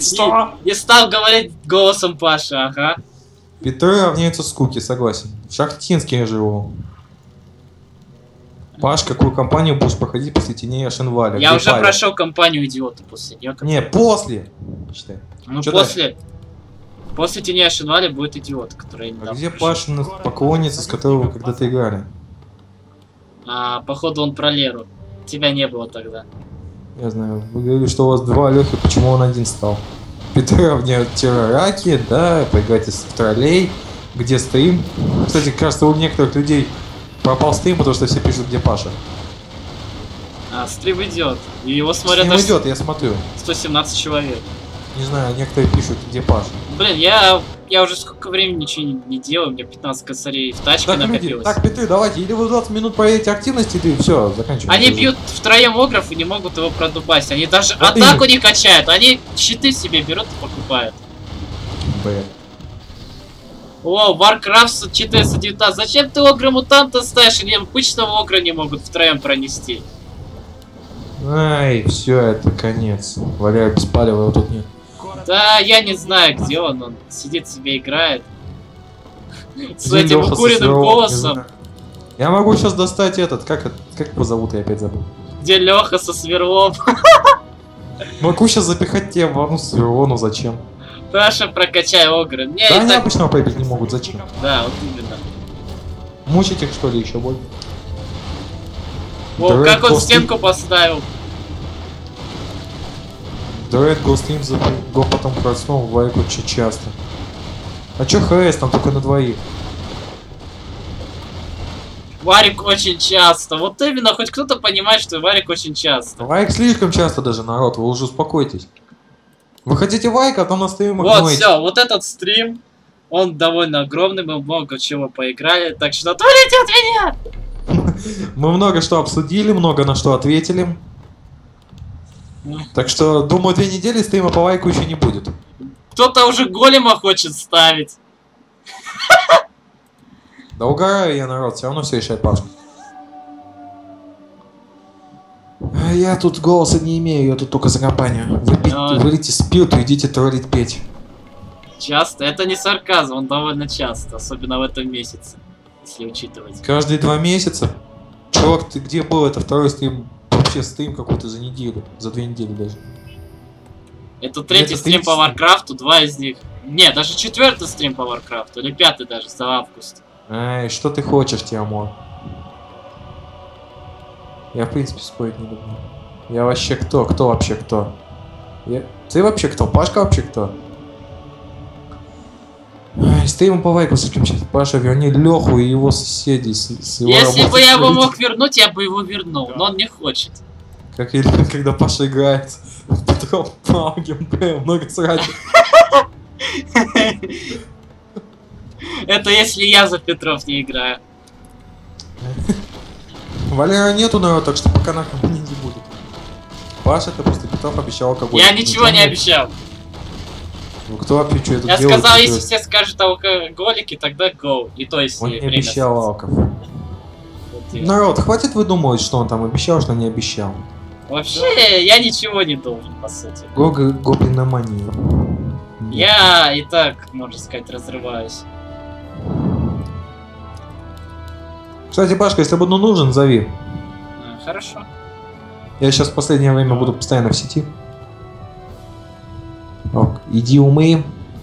Что? И, и стал говорить голосом Паши, ага. Петры равняются скуки, согласен. В Шахтинске я живу. Паш, какую компанию будешь проходить после Теней Ашенваля? Я уже парень? Прошел компанию идиота после нее. Не, после! Считай. Ну что после... Дальше? После Теней Ашенваля будет идиот, который я не а где Паша поклонница, с которого вы когда-то играли? А, походу он про Леру. Тебя не было тогда. Я знаю. Вы говорили, что у вас два Лехи, почему он один стал? Петровня терраки, да, поигрательство в троллей. Где стрим? Кстати, кажется, у некоторых людей пропал стрим, потому что все пишут, где Паша. А, стрим идет. И его смотрят... Стрим идет, я смотрю. сто семнадцать человек. Не знаю, некоторые пишут, где Паша. Блин, я... Я уже сколько времени ничего не, не делаю, у меня пятнадцать косарей в тачке так, накопилось. Люди, так, Петры, давайте, или вы двадцать минут проверите активность, и ты все, заканчивай. Они бьют втроем огров и не могут его продубасить. Они даже вот атаку и... не качают, они щиты себе берут и покупают. Блин. О, Warcraft четыреста девятнадцать, зачем ты огра-мутанта ставишь? Или обычного огра не могут втроем пронести. Ай, все, это конец. Валяю без палева, его тут нет. Да, я не знаю, где он, он сидит себе играет. С этим укуренным голосом. Я могу сейчас достать этот, как как его зовут, я опять забыл. Где Леха со сверлом? Могу сейчас запихать тебе ванну сверло, ну зачем? Паша, прокачай огры. Да они обычно побить не могут, зачем? Да, вот именно. Мучить их что ли еще больше? О, как он стенку поставил. Дуэт Голстрим за гол потом проснул в лайку очень часто. А чё ХС там только на двоих? Варик очень часто. Вот именно, хоть кто-то понимает, что Варик очень часто. Варик слишком часто даже, народ, вы уже успокойтесь. Вы хотите Варик, а там на стриме... Вот, гнойте. Все, вот этот стрим, он довольно огромный, мы много чего поиграли, так что отвалите от меня! Мы много что обсудили, много на что ответили. Так что, думаю, две недели стрима по лайку еще не будет. Кто-то уже голема хочет ставить. Да угораю я, народ, все равно все решает Пашка. Я тут голоса не имею, я тут только за компанию. Вы вылите спирту, идите троллить петь. Часто? Это не сарказм, он довольно часто, особенно в этом месяце, если учитывать. Каждые два месяца? Чувак, ты где был? Это второй стрим... Вообще стрим какой-то за неделю, за две недели даже. Это третий это стрим по Варкрафту, два из них. Не, даже четвертый стрим по Варкрафту, или пятый даже, за август. Ай, что ты хочешь, Тиамор? Я в принципе спорить не люблю. Я вообще кто? Кто вообще кто? Я... Ты вообще кто? Пашка вообще кто? Стейм по вайку слишком часто. Паша, верни Леху и его соседей. С, с его Если бы я его мог вернуть, я бы его вернул, да. Но он не хочет. Как и когда Паша играет в Петров по геймплею, много срачек. Это если я за Петров не играю. Валера нету, но так что пока на компании не будет. Паша, это просто Петров обещал какой-то. Я ничего не обещал. Ну кто вообще что это делает? Я сказал, если все скажут алкоголики, тогда гоу. И то есть. Он не обещал алков. Народ, хватит выдумывать, что он там обещал, что не обещал. Вообще, я ничего не должен, по сути. Гоблиномания. Я и так, можно сказать, разрываюсь. Кстати, Пашка, если буду нужен, зови. А, хорошо. Я сейчас в последнее время буду постоянно в сети. Ок, иди умы.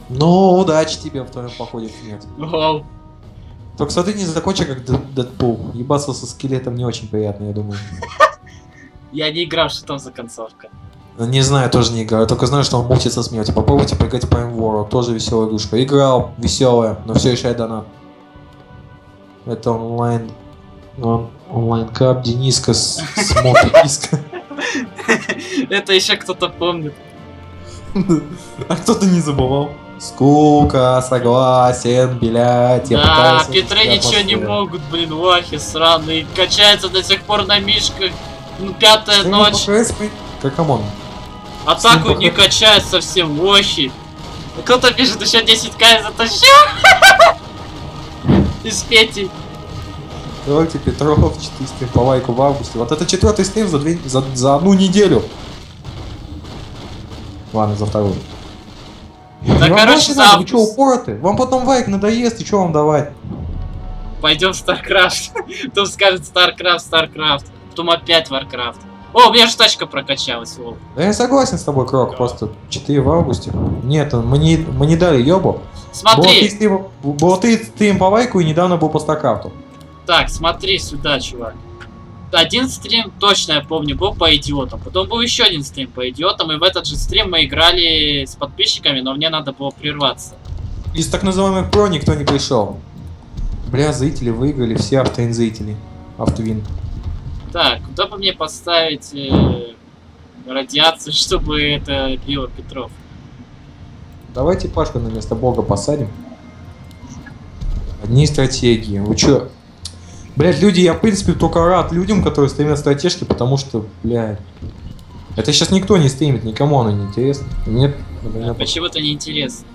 Ну, удачи тебе в твоем походе, нет. Вау. Только смотри, не закончи как Дэдпул. Ебаться со скелетом не очень приятно, я думаю. Я не играл, что там за концовка. Не знаю, тоже не играл. Я только знаю, что он мутится с смерти. Попробуйте поиграть по Эмвору. Тоже веселая игрушка. Играл, веселая, но все еще я донат. Это онлайн... онлайн-кап Дениска с Мотописка. Это еще кто-то помнит. А кто-то не забывал. Скука, согласен, блядь. Да, Петры ничего не могут, блин, лохи сраные. Качаются до сих пор на мишках. Ну, пятая ночь. Как камон. Атаку не качают совсем лохи. Кто-то пишет, еще десять ка я затащил. Из Пети. Давайте Петров, четыре по лайку в августе. Вот это четвертый стрим за, две, за, за одну неделю. Ладно, за вторую. Да, ну, короче, сам. Вы что, упоротые? Вам потом вайк надоест, и что вам давать? Пойдем в StarCraft. Кто скажет StarCraft, StarCraft. Потом опять Warcraft. О, у меня же тачка прокачалась, лол. Да я согласен с тобой, Крок, да. Просто четыре в августе. Нет, мы не, мы не дали, ёбу. Смотри. Был ты стрим по вайку и недавно был по StarCraft'у. Так, смотри сюда, чувак. Один стрим, точно я помню, был по идиотам. Потом был еще один стрим по идиотам. И в этот же стрим мы играли с подписчиками, но мне надо было прерваться. Из так называемых про никто не пришел. Бля, зрители выиграли, все автоинзрители. Автовин. Так, куда бы мне поставить э, радиацию, чтобы это било Петров? Давайте Пашку на место бога посадим. Одни стратегии. Вы че? Блять, люди, я в принципе только рад людям, которые стримят стратежки, потому что, блядь, это сейчас никто не стримит, никому оно не интересно. Нет, а почему-то не интересно.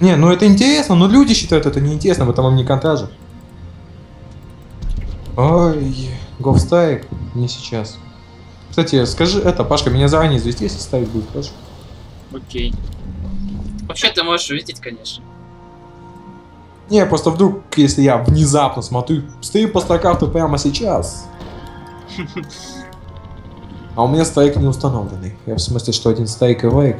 Не, ну это интересно, но люди считают это неинтересным, потому им не контажит. Ой, Говстайк, не сейчас. Кстати, скажи это, Пашка, меня заранее извести, если ставить будет, хорошо? Окей. Вообще ты можешь увидеть, конечно. Не, просто вдруг, если я внезапно смотрю стрим по StarCraft'у прямо сейчас. А у меня стайк не установленный. Я в смысле, что один стайк и вайк.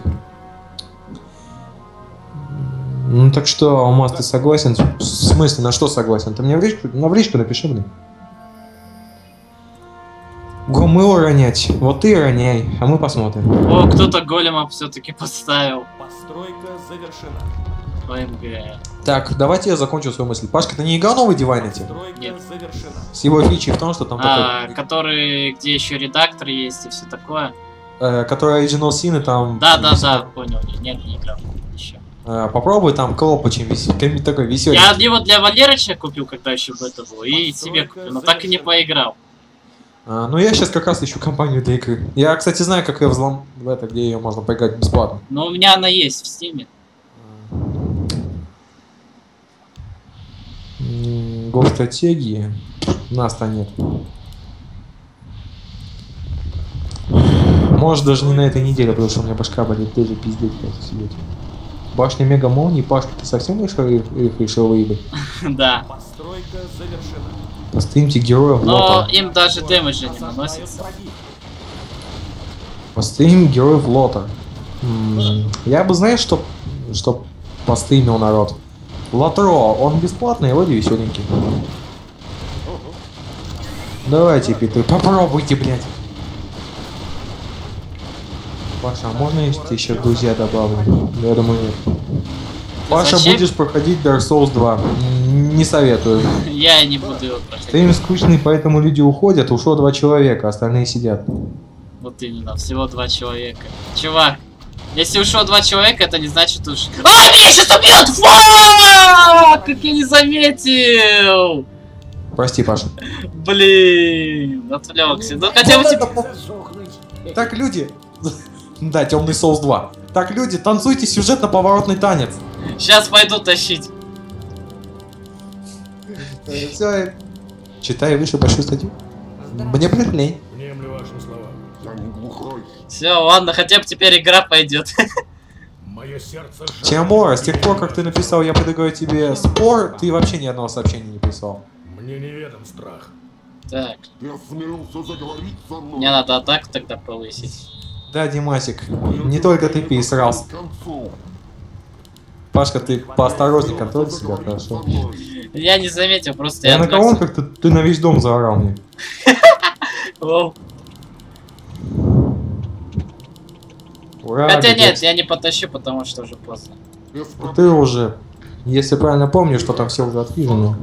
Ну так что, Алмаз, ты согласен? В смысле, на что согласен? Ты мне в личку, на в личку напиши мне. Громыло ронять. Вот ты роняй, а мы посмотрим. О, кто-то голема все-таки поставил. Постройка завершена. ОМГ. Так, давайте я закончу свою мысль. Пашка, ты не играл новый Divinity? Нет. С его фичей в том, что там а, такой... Который, где еще редактор есть и все такое. Э, который Original Sin и там... Да, да, да, понял. Нет, не играл еще. Э, попробуй там Клоп очень веселый, такой веселый. Я его для Валерыча купил, когда еще бы это было, и себе купил, но так и не поиграл. А, ну я сейчас как раз ищу компанию для игры. Я, кстати, знаю, как ее взлом... Это, где ее можно поиграть бесплатно. Но у меня она есть в Steam. Госстратегии нас-то нет. Может даже не на этой неделе, потому что у меня башка болит, ты же пиздец сидеть. Башня Мега Молнии, Пашка, ты совсем решил их решил выебать? Да. Постройка завершена. Постримьте героев. Но им даже дэмэджа не наносится. Пострим героев лота. Я бы, знаешь, что, что постримил народ. Лотро, он бесплатный, вроде веселенький. Давайте, Петры, попробуйте, блядь. Паша, а можно я тебе еще друзья добавлю? Я думаю, нет. Паша, зачем? Будешь проходить Dark Souls два. Не советую. Я не буду его проходить. Ты им скучный, поэтому люди уходят. Ушло два человека, остальные сидят. Вот именно, всего два человека. Чувак, если ушло два человека, это не значит уж... А, меня сейчас убьют! Фа! Как я не заметил! Прости, Паша. Блин, отвлекся. Ну хотя бы... Так, люди... Да, Темный Соулс два. Так, люди, танцуйте сюжетно-поворотный танец. Сейчас пойду тащить. Все. Читай выше большую статью. Мне приятней. Все, ладно, хотя бы теперь игра пойдет. Тимур, с тех пор, как ты написал, я предлагаю тебе спор, ты вообще ни одного сообщения не писал. Мне неведом страх. Так. Мне надо атаку тогда повысить. Да, Димасик, не только ты пересрался. Пашка, ты поосторожнее, контроль себя, хорошо? Я не заметил, просто я... Я на кого как-то ты на весь дом заорал мне. Ура, хотя бедец. Нет, я не потащу, потому что уже поздно. Ты уже, если правильно помню, что там все уже отвижено.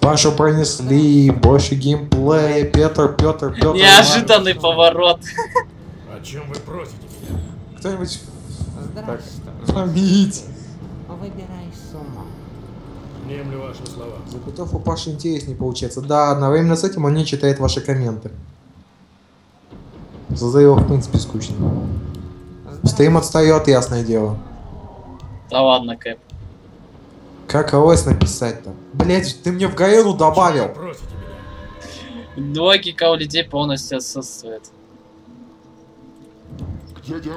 Пашу пронесли, больше геймплея, Петр, Петр, Петр. Неожиданный Марк. Поворот. О чем вы просите меня? Кто-нибудь... Хамить. Выбирай сумму. Немлю ваши слова. Запутов у Паши интереснее получается. Да, одновременно с этим он не читает ваши комменты. За его, в принципе, скучно. Стрим отстает, ясное дело. Да ладно, Кэп. Как ОС написать-то? Блять, ты мне в Гаэлу добавил. Логика у людей полностью отсутствует.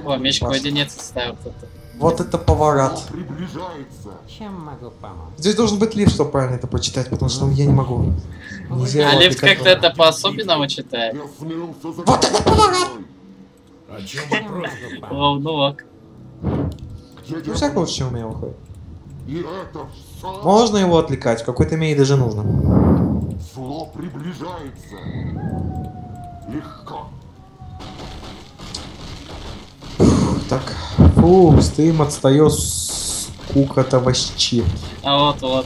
О, меч координец ставил кто-то. Вот это поворот. Чем могу помочь? Здесь должен быть Лив, чтобы правильно это прочитать, потому что я не могу. Нельзя, а Лив как-то это по-особенному читает. Вот это поворот! А чем вопрос? Волнувак. Ну всяко лучше, чем у меня выходит. Можно его отвлекать, в какой-то мере даже нужно. Зло приближается. Легко. Так, фу, стрим отстает, скука-то вообще. А вот, вот.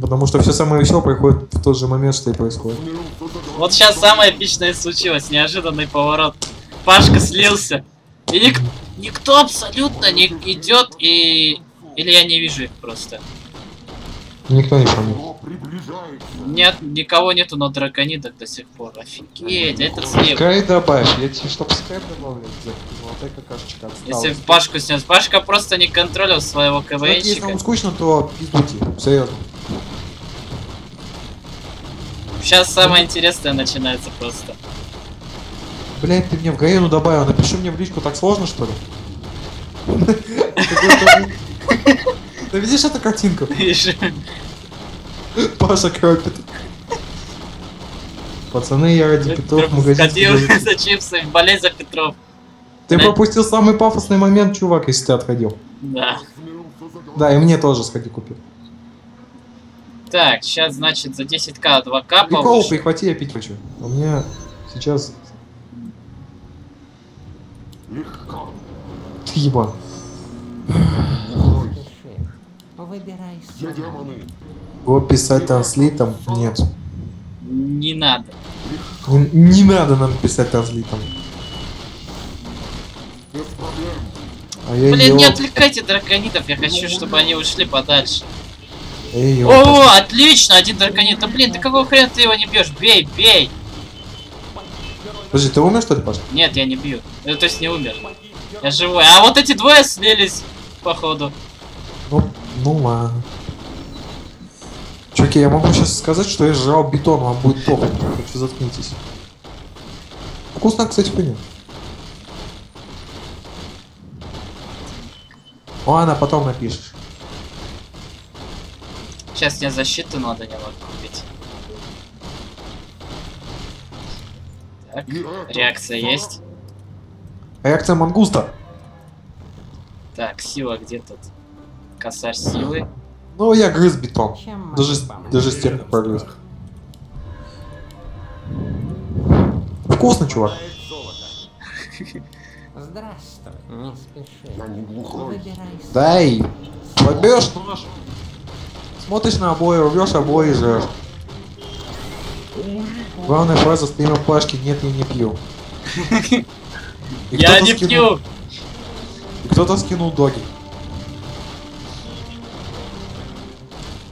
Потому что все самое веселое приходит в тот же момент, что и происходит. Вот сейчас самое эпичное случилось, неожиданный поворот. Пашка слился. И ник никто абсолютно не идет и... Или я не вижу их просто. Никто не помнит. Нет, никого нету на драконидах до сих пор. Офигеть, этот слив. Скайп добавь, я тебе что, скайп добавлю? Золотая какашечка отстала. Если Пашку снес, Пашка просто не контролил своего КВНщика. Если вам скучно, то пиздите, серьезно. Сейчас самое интересное начинается просто. Блять, ты мне в Гаэну добавил, напиши мне в личку, так сложно что ли? Ты видишь эту картинку? Видишь. Паша кропит. Пацаны, я ради Петров в магазин. Сходил за чипсами, болей за Петров. Ты пропустил самый пафосный момент, чувак, если ты отходил. Да. Да, и мне тоже сходи купил. Так, сейчас, значит, за десять ка два ка получишь. Прикол, прихвати, я пить хочу. У меня сейчас... Легко. Ты ебан. Выбирай сумму. Его писать транслитом? Нет. Не надо. Не, не надо нам писать транслитом. А Блин, я не отвлекайте драконитов, я хочу, чтобы они ушли подальше. Эй, о, отлично, один драконит. Да блин, ты какого хрена ты его не бьешь? Бей, бей! Подожди, ты умер что ли, Паш? Нет, я не бью. Ну, то есть не умер. Я живой. А вот эти двое слились, походу. Ну, ну ладно. Чуваки, я могу сейчас сказать, что я жрал бетон, вам будет топ. Хочу заткнитесь. Вкусно, кстати, хуйня. Ладно, потом напишешь. Сейчас мне защиту надо не могу купить. Так, реакция есть. Реакция мангуста. Так, сила где тут? Косарь силы. Ну, я грыз бетон. Даже, даже стену прогрыз. вкусно, чувак. Здравствуй, не спеши. Дай. Побежь. Смотришь на обои, рвешь обои же. Главная фраза стрима Пашки: нет, я не пью. Я не пью. И кто-то скинул доги.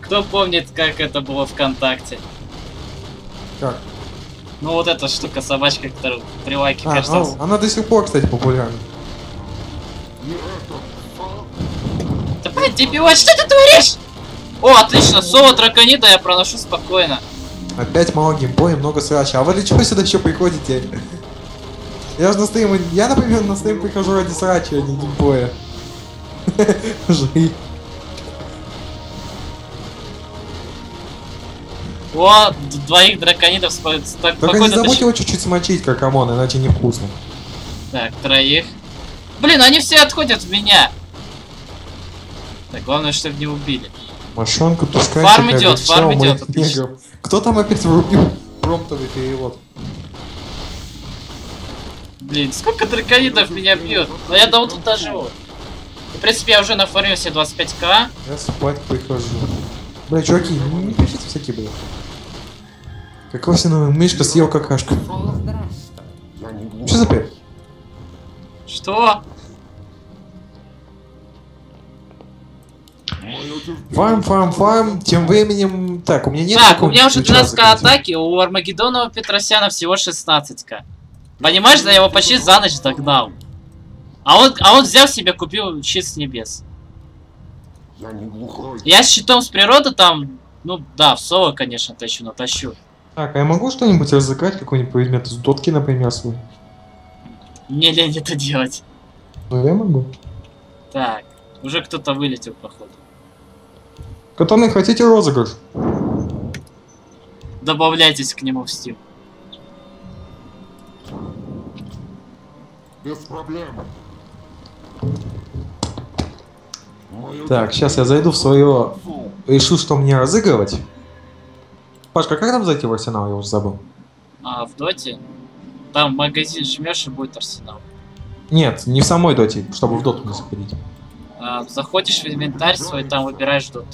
Кто помнит, как это было ВКонтакте? Как? Ну вот эта штука, собачка, которая при лайке, а, кажется... Она, она до сих пор, кстати, популярна. Да блядь, дебилот, что ты творишь? О, отлично, соло драконида я проношу спокойно. Опять мало геймплея, много срача. А вы для чего сюда еще приходите? Я же на стрим, я, например, на стрим прихожу ради срача, а не геймплея. Жри. О, двоих драконидов спокойно тащить. Только не забудь его чуть-чуть смочить, как ОМОН, иначе невкусно. Так, троих. Блин, они все отходят в меня. Так, главное, чтобы не убили. Машонка, тускай. Фарм идет, фарм идет. Кто там опять врубил промптовый перевод? Блин, сколько драконидов меня бьет. Но я до утра доживу. В принципе, я уже нафармил себе двадцать пять ка. Я спать прихожу. Бля, чуваки, не пишите всякие, бля. Как Лосиновый мышка съел какашку. Что за пи? Что? Фарм, фарм, фарм. Тем временем... Так, у меня нет... Так, у меня уже двенадцать ка атаки, у Армагеддонова Петросяна всего шестнадцать ка. Понимаешь, да, я его почти за ночь догнал. А он, а он взял себе, купил щит с небес. Я с щитом с природы там, ну да, в соло, конечно, тащу, натащу. Так, а я могу что-нибудь разыграть, какой-нибудь предмет из дотки, например, свой? Мне лень это делать. Ну я могу. Так, уже кто-то вылетел, походу. Катаны, хотите розыгрыш? Добавляйтесь к нему в стим. Без проблем. Так, сейчас я зайду в свое... Решу, что мне разыгрывать. Пашка, как там зайти в арсенал? Я уже забыл. А, в доте? Там магазин жмешь и будет арсенал. Нет, не в самой доте, чтобы в доту не заходить. А, заходишь в инвентарь свой, там выбираешь доту.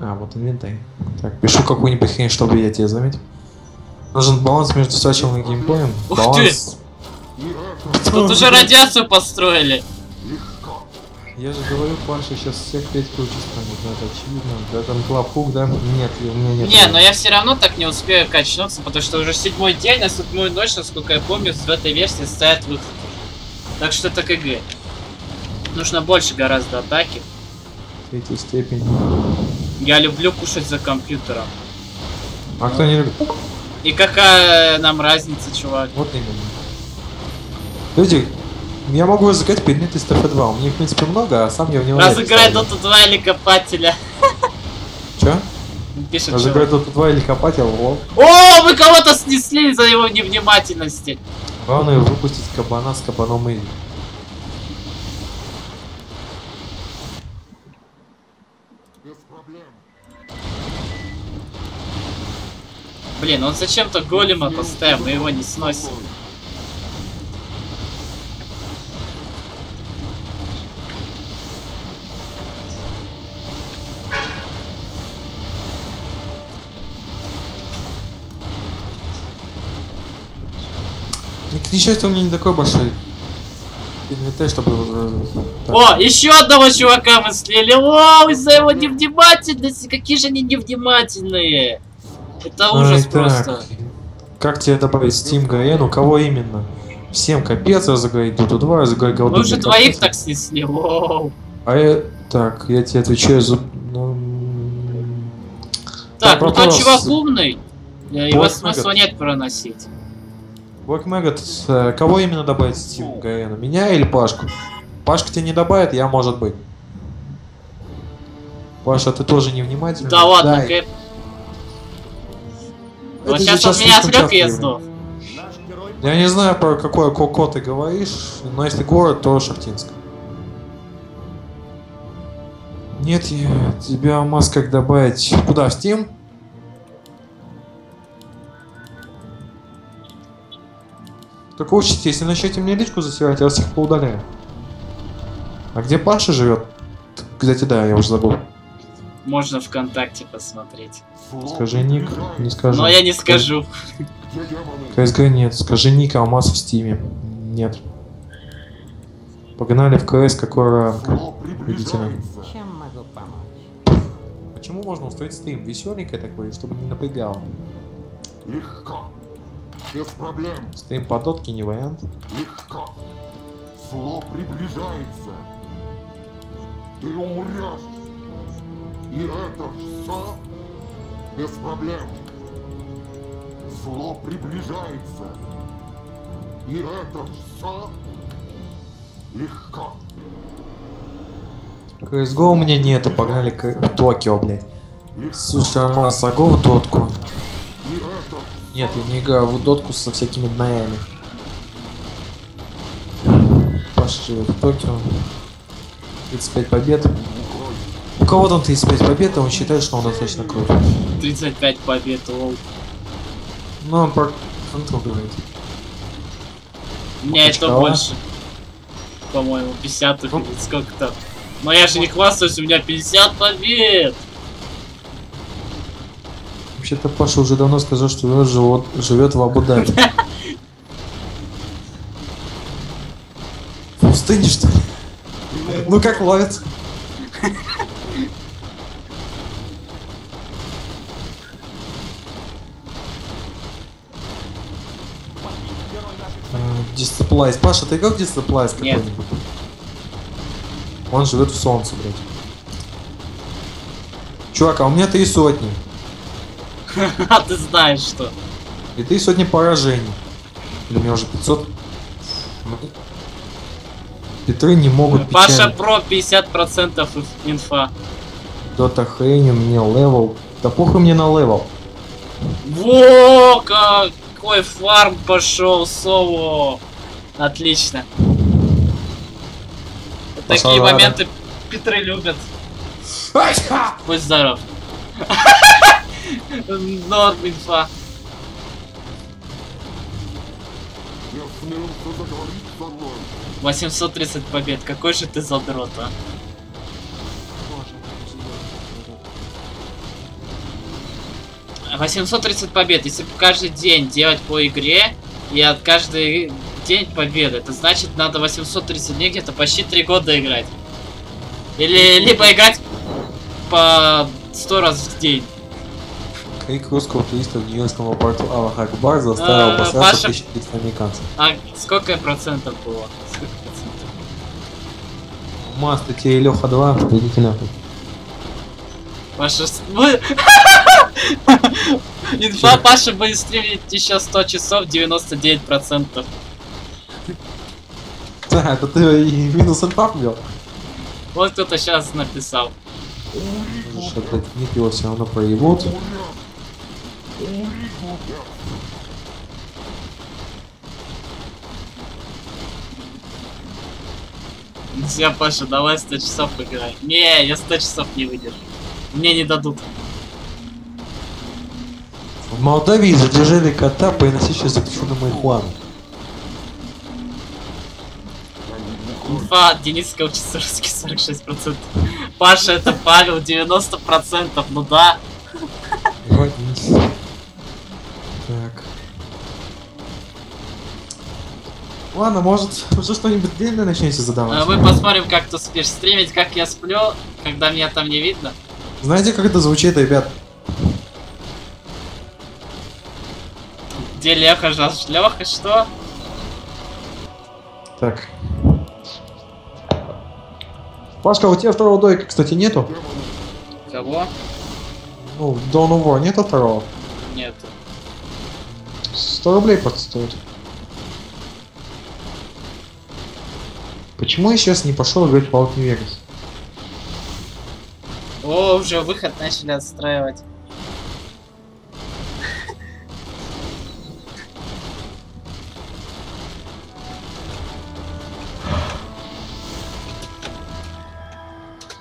А, вот инвентарь. Так, пишу какую-нибудь хрень, чтобы я тебя заметил. Нужен баланс между срачем и геймплеем. Ух баланс... ты! Тут уже радиацию построили. Я же говорю, Паша сейчас всех пять ключей станет, да, это очевидно. Да, там клапук, да? Нет, у меня нет. Не, но я все равно так не успею качнуться, потому что уже седьмой день, а седьмую ночь, насколько я помню, в этой версии стоят выходы. Так что это КГ. Нужно больше гораздо атаки. Третьей степени. Я люблю кушать за компьютером. А кто не любит? И какая нам разница, чувак? Вот именно. Люди, я могу разыграть предметы из ТФ два, у меня их, в принципе, много, а сам я в него... Разыграй Доту два или Копателя. Чё? Пишет, разыграй Доту два или Копателя, лол. О, вы кого-то снесли за его невнимательности. Главное выпустить кабана с кабаном Элли. Без проблем. Блин, он зачем-то голема поставил, мы его не сносим. К несчастью, у меня не такой большой инвентарь, чтобы... О, еще одного чувака мы слили! О, из-за его невнимательности! Какие же они невнимательные! Это ужас. Ай, просто. Как тебе добавить Steam ГН? У кого именно? Всем капец, разыграй Доту два, разыграй голду. Мы уже двоих так снесли, воу. А я... Так, я тебе отвечаю за... Так, ну тот чувак умный, его смысла нет проносить. Black Maggot, кого именно добавить Steam ГН? Меня или Пашку? Пашка тебя не добавит, я, может быть. Паша, ты тоже невнимательный. Да ладно, Кэп. Вот сейчас, сейчас он меня отвлек, и я сдох. Я не знаю, про какое коко ты говоришь, но если город, то Шахтинск. Нет, я... тебя алмаз как добавить? Куда, в Steam? Только учите, если начнете мне личку засирать, я вас всех поудаляю. А где Паша живет? Кстати, да, я уже забыл. Можно ВКонтакте посмотреть. Скажи ник, не скажу. Но я не скажу. КСГ нет, скажи ник, алмаз в стиме. Нет. Погнали в КС, какой ранг? Видите ли? Почему можно устроить стрим? Веселенькое такое, чтобы не напрягало. Легко. Без проблем. Стрим по дотке не вариант. Легко. Зло приближается. Ты умрешь. И это все без проблем. Зло приближается. И это все легко. си эс го у меня нету, погнали к Токио, блядь. Слушай, Арман, сагол в дотку. Нет, я не играю в дотку со всякими днаями. Паша живет в Токио. тридцать пять побед. У кого там тридцать пять побед, а он считает, что он достаточно крут. тридцать пять побед, лол. Ну, он про контрол говорит. У меня это больше. По-моему, пятьдесят или сколько там. Но я же не хвастаюсь, у меня пятьдесят побед! Вообще-то Паша уже давно сказал, что он живет, живет в Абу-Даби. Пустыня, что ли? Ну как ловится? Дисциплайз. Паша, ты играл в Дисциплайз какой-нибудь? Он живет в солнце, блядь. Чувак, а у меня три сотни. А ты знаешь что? И три сотни поражений. Или у меня уже пятьсот. Петры не могут. Паша про пятьдесят процентов инфа. Дота хрень, у меня левел. Да похуй мне на левел. Во, какой фарм пошел, Сово. Отлично. Такие Пошла моменты рада. Петры любят. Будь здоров. Норм инфа. восемьсот тридцать побед. Какой же ты задрот, а? восемьсот тридцать побед. Если каждый день делать по игре, и от каждой... День победы. Это значит, надо восемьсот тридцать дней где-то почти три года играть. Или либо играть по сто раз в день. Крик русского туриста в Нью-Йоркском аэропорту Аллах Акбар заставил опасаться тысяча триста американцев. А сколько процентов было? Сколько процентов? Маста, тебе Леха два, придите нахуй. Паша... Инфа Паша будет стримить еще сто часов, девяносто девять процентов. Да, это ты и минус инфа ввел. Вот кто-то сейчас написал. Что-то ник его все равно проебут. Ну все, Паша, давай сто часов играй. Не, я сто часов не выдержу. Мне не дадут. В Молдавии задержали кота, приносящего заключенную марихуану. Инфа от Дениса Колчицерский сорок шесть процентов. Паша, это Павел девяносто процентов, ну да. Вот, так. Ладно, может уже что-нибудь длинное начнете задавать? Мы посмотрим, как ты успеешь стримить, как я сплю, когда меня там не видно. Знаете, как это звучит, ребят? Где Леха, жас, Леха, что? Так. Пашка, у тебя второго дойка, кстати, нету? Кого? Ну, в Dawn of War нету второго? Нету. сто рублей подстоит. Почему я сейчас не пошел играть в Fallout New Vegas? О, уже выход начали отстраивать.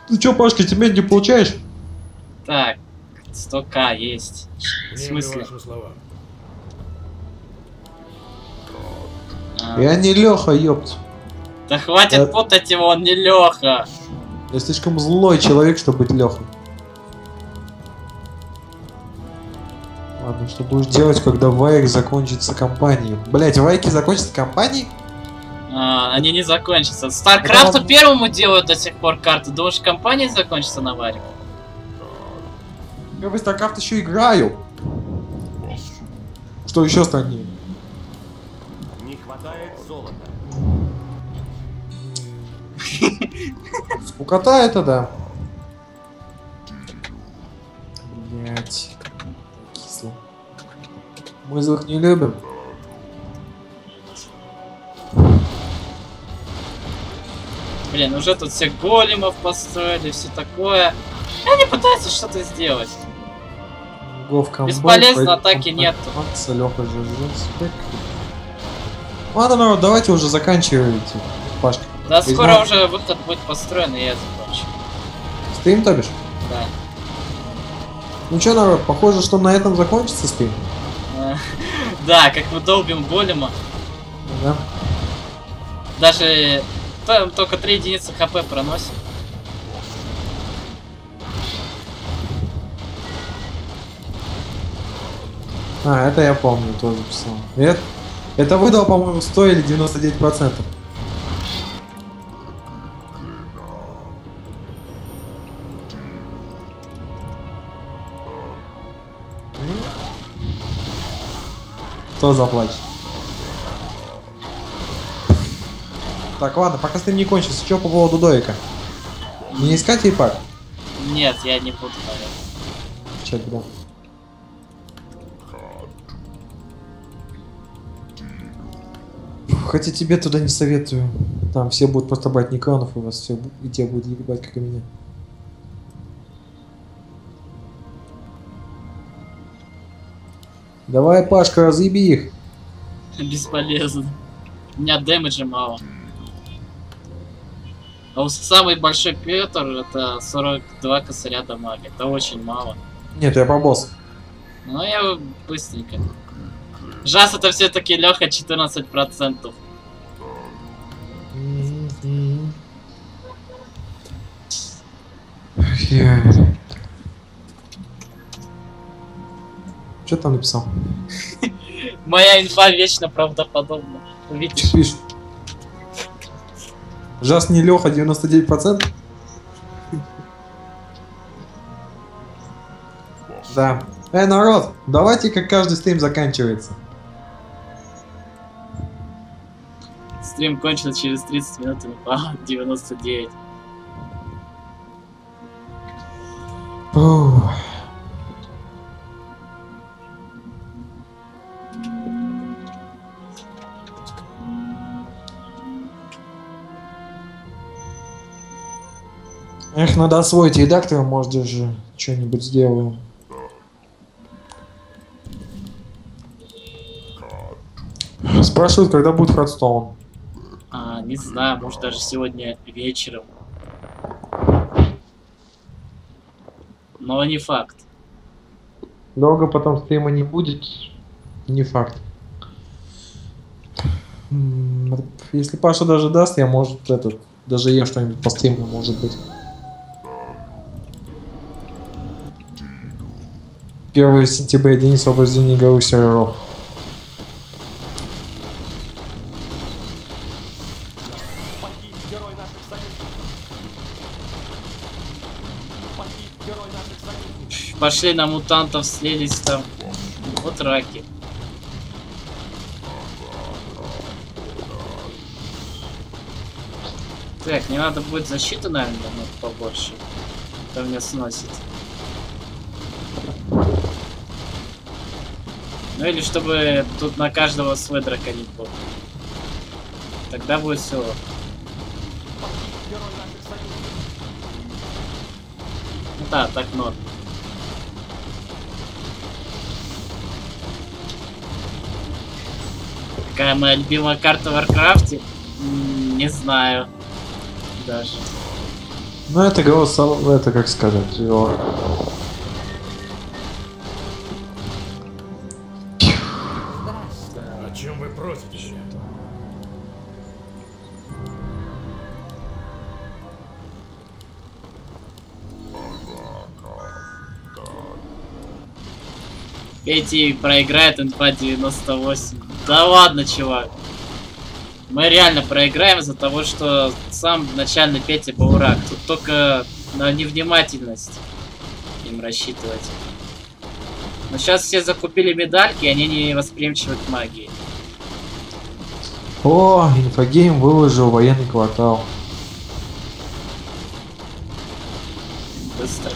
Ты чё, Пашка, тебе не получаешь? Так, сто ка есть. В смысле? Я не Леха, ёпт. Да хватит я... путать его, он не Леха. Я слишком злой человек, чтобы быть Лехой. Ладно, что будешь делать, когда Вайк закончится компанией? Блять, Вайки закончатся компанией? А, они не закончатся. Старкрафту он... первому делают до сих пор карты. Думаешь, компания закончится на Варе? Я в Старкрафт еще играю. Что еще остальные? Не хватает золота. Скукота это да. Блять. Кисло. Мы злых не любим. Блин, уже тут всех големов построили, все такое. Они пытаются что-то сделать. Комбой, бесполезно, атаки нету. Ладно, народ, давайте уже заканчивайте. Пашка. Да, Ведь скоро нам... уже выход будет построен, и я закончу. Стрим, то бишь? Да. Ну чё, народ, похоже, что на этом закончится стрим. Да, как мы долбим голема. Да. Даже там только три единицы хп проносим. А, это я помню, тоже писал. Нет? Это выдал, по-моему, сто или девяносто девять процентов. Кто заплачет? Так, ладно, пока стрим не кончится, что по поводу Дойка? Не искать ей пак? Нет, я не буду, наверное. Че, беда? Хотя тебе туда не советую. Там все будут просто брать некронов, у вас все и тебя будут ебать, как и меня. Давай, Пашка, разъеби их. Бесполезно. У меня дэмэджа мало. А у самый большой Петр это сорок два косаря дамага. Это очень мало. Нет, я по босс. Ну я быстренько. Жас это все-таки Леха четырнадцать процентов. Mm-hmm. Yeah. Что там написал? Моя инфа вечно правдоподобна. Видишь? Пишешь. Жас не Леха девяносто девять процентов. Да. Эй, народ, давайте как каждый стрим заканчивается. Стрим кончился через тридцать минут, упал девяносто девять. Фу. Эх, надо освоить редактор, может даже что-нибудь сделаем. Спрашивают, когда будет Хардстоун. А, не знаю, может даже сегодня вечером. Но не факт. Долго потом стрима не будет. Не факт. Если Паша даже даст, я, может, это, даже я что-нибудь по стриму, может быть. первое сентября, день освобождения игровых серверов. Пошли на мутантов, слились там. Вот раки. Так, не надо будет защиту, наверное, побольше. Это меня сносит. Ну или чтобы тут на каждого свой драконит был. Тогда будет все. Да, так норм. Какая моя любимая карта в Варкрафте? Не знаю. Даже. Ну это голос, это как сказать, его. О чем вы просите? Эти проиграет эн два девяносто восемь. Да ладно, чувак. Мы реально проиграем из-за того, что сам начальный Петя был рак. Тут только на невнимательность им рассчитывать. Но сейчас все закупили медальки, они не восприимчивы к магии. О, Инфогейм выложил военный квартал. Быстро.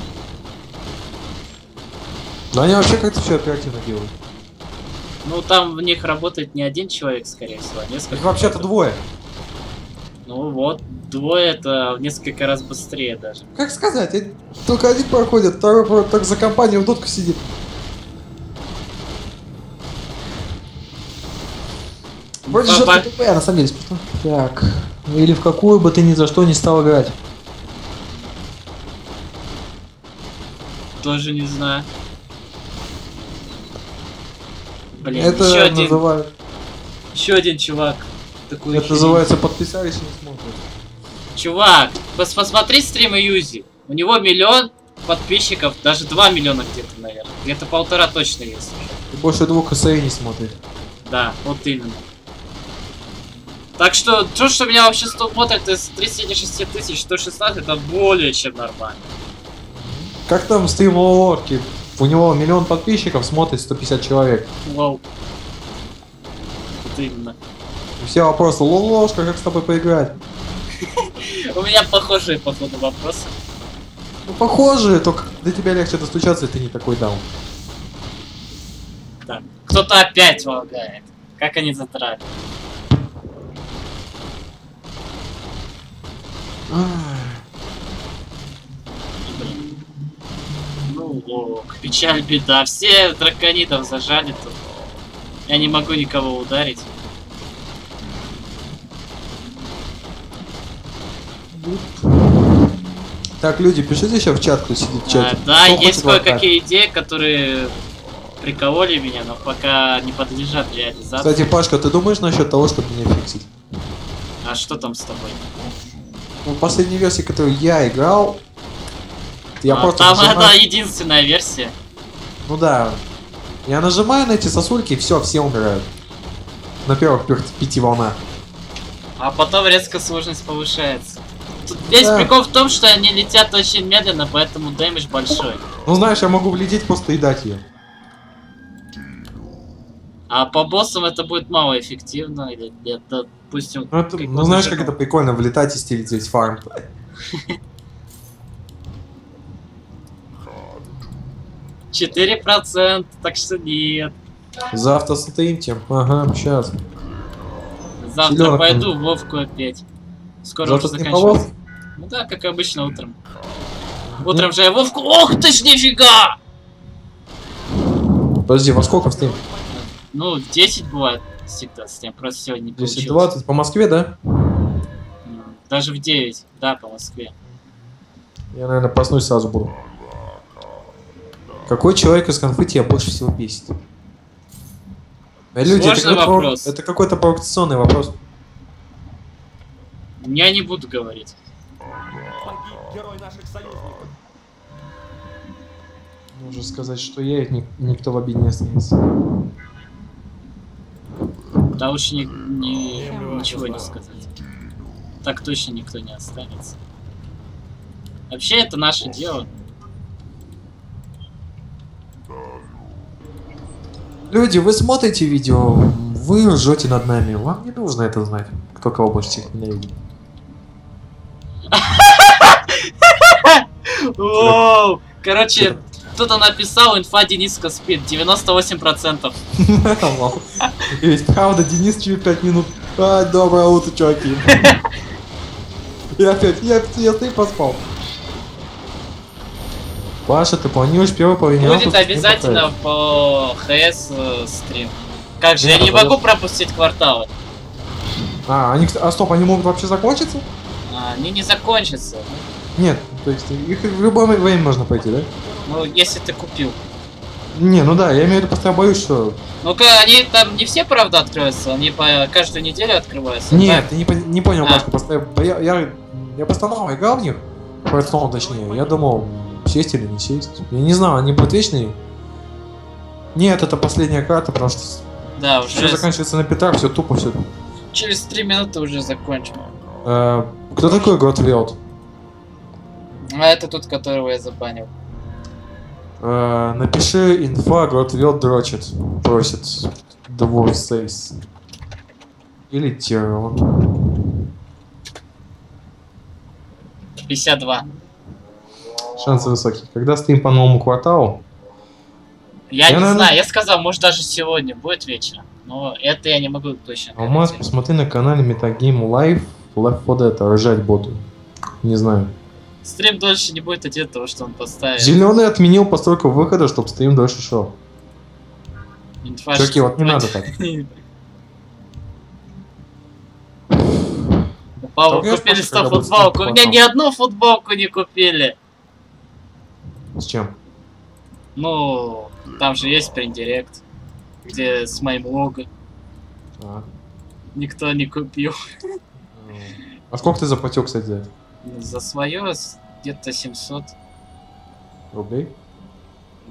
Но они вообще как-то все оперативно делают. Ну там в них работает не один человек, скорее всего, а несколько. Их вообще-то двое. Ну вот, двое это в несколько раз быстрее даже. Как сказать, только один проходит, второй только за компанию в дотку сидит. Вроде же ТП, на самом деле. Так, или в какую бы ты ни за что не стал играть. Тоже не знаю. Блин, это еще один, называют... еще один чувак. Такой это херень. Называется подписались и не смотрят. Чувак, пос посмотри стримы Юзи. У него миллион подписчиков, даже два миллиона где-то, наверное. Где-то полтора точно есть. И больше двух эс эй не смотрит. Да, вот именно. Так что, то, что меня вообще смотрит из тридцати шести тысяч сто шестнадцати, это более чем нормально. Как там стрим Лорки? У него миллион подписчиков, смотрит сто пятьдесят человек. Вау. Вот именно. Все вопросы. Лолошка, как с тобой поиграть? У меня похожие, походу, вопросы. Ну, похожие, только для тебя легче достучаться, если ты не такой даун. Так, кто-то опять волгает. Как они затратили? Лок, печаль, беда. Все драконидов зажали тут. Я не могу никого ударить. Так, люди, пишите еще в чат, кто сидит в чате. А, да, кто есть кое-какие идеи, которые прикололи меня, но пока не подлежат реализации. Кстати, Пашка, ты думаешь насчет того, чтобы меня фиксить? А что там с тобой? Ну, последней версии, которую я играл... Я а, просто там нажимаю... одна единственная версия. Ну да. Я нажимаю на эти сосульки, и все, все умирают. На первых пяти волнах. А потом резко сложность повышается. Тут весь да. Прикол в том, что они летят очень медленно, поэтому дэмидж большой. Ну знаешь, я могу влететь просто и дать ее. А по боссам это будет мало эффективно, или это, допустим... Ну, это, ну знаешь, как это прикольно, влетать и стелить весь фарм. четыре процента, так что нет. Завтра стримте. Ага, сейчас. Завтра Селёнок пойду в Вовку опять. Скоро уже заканчивается. Ну да, как обычно утром. Утром же я Вовку... Ох ты ж нифига! Подожди, во сколько стрим? Ну, в десять бывает всегда стрим, просто сегодня не получилось. десять двадцать по Москве, да? Даже в девять, да, по Москве. Я, наверное, проснусь сразу буду. Какой человек из конфы тебя больше всего бесит? Люди, это вопрос. Про... Это какой-то провокационный вопрос. Я не буду говорить. Нужно сказать, что я и никто в обиде не останется. Да уж ни... Ни... ничего не сказать. Так точно никто не останется. Вообще это наше дело. Люди, вы смотрите видео, вы ржете над нами. Вам не нужно это знать, кто кого больше всех ненавидит. Короче, кто-то написал, инфа Дениска спит, девяносто восемь процентов. И ведь правда, Денис через пять минут. А, доброе утро, чуваки. Я опять, я ты поспал. Паша, ты планируешь первый половину? Будет обязательно по ХС стрим. Как же, я не могу пропустить кварталы. А, они, а стоп, они могут вообще закончиться? Они не закончатся. Нет, то есть их в любое время можно пойти, да? Ну, если ты купил. Не, ну да, я имею в виду, просто боюсь, что... Ну-ка, они там не все, правда, откроются, они по каждую неделю открываются. Нет, ты не понял, Пашка, просто я постановал, играл в них, поэтому, точнее, я думал... Сесть или не сесть? Я не знаю, они будут вечные? Нет, это последняя карта, потому что... Да, уже... Все заканчивается на пятах, все тупо, все. Через три минуты уже закончим. Э, кто такой Готлиот? А это тот, которого я забанил. Э, напиши инфа, Готлиот дрочит. Просит. The world says. Или Террел. пятьдесят два. Шансы высокие. Когда стрим по новому кварталу? Я, я не наверное... знаю, я сказал, может даже сегодня будет вечером, но это я не могу точно. Алмаз, посмотри на канале Metagame Live, Left for Dead, рожать боту. Не знаю. Стрим дольше не будет от этого, что он поставил. Зеленый отменил постройку выхода, чтобы стрим дольше шел. Инфа, чуваки, вот не надо так. Павел, купили сто футболку. У меня ни одну футболку не купили. С чем? Ну, там же есть приндирект, где с моим лого. А. Никто не купил. А сколько ты заплатил, кстати, за это? За свое где-то семьсот. Рублей?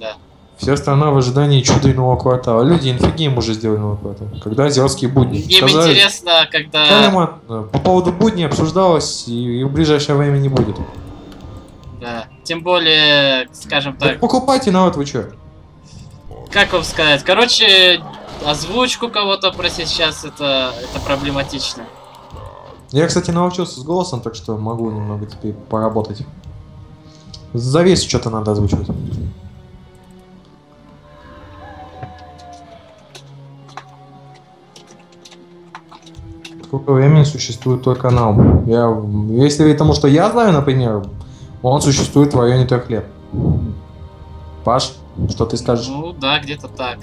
Да. Вся страна в ожидании чуда иного квартала. Люди инфигейм уже сделали новый квартал. Когда азиатские будни? Им сказали... интересно, когда... Калима, по поводу будни обсуждалось, и в ближайшее время не будет. Да. Тем более, скажем так... Да покупайте, народ, вы чё? Как вам сказать? Короче, озвучку кого-то просить сейчас, это, это проблематично. Я, кстати, научился с голосом, так что могу немного теперь поработать. За весь что-то надо озвучивать. Сколько времени существует твой канал? Я, если верить тому, что я знаю, например... Он существует в районе трех лет. Паш, что ты скажешь? Ну да, где-то так.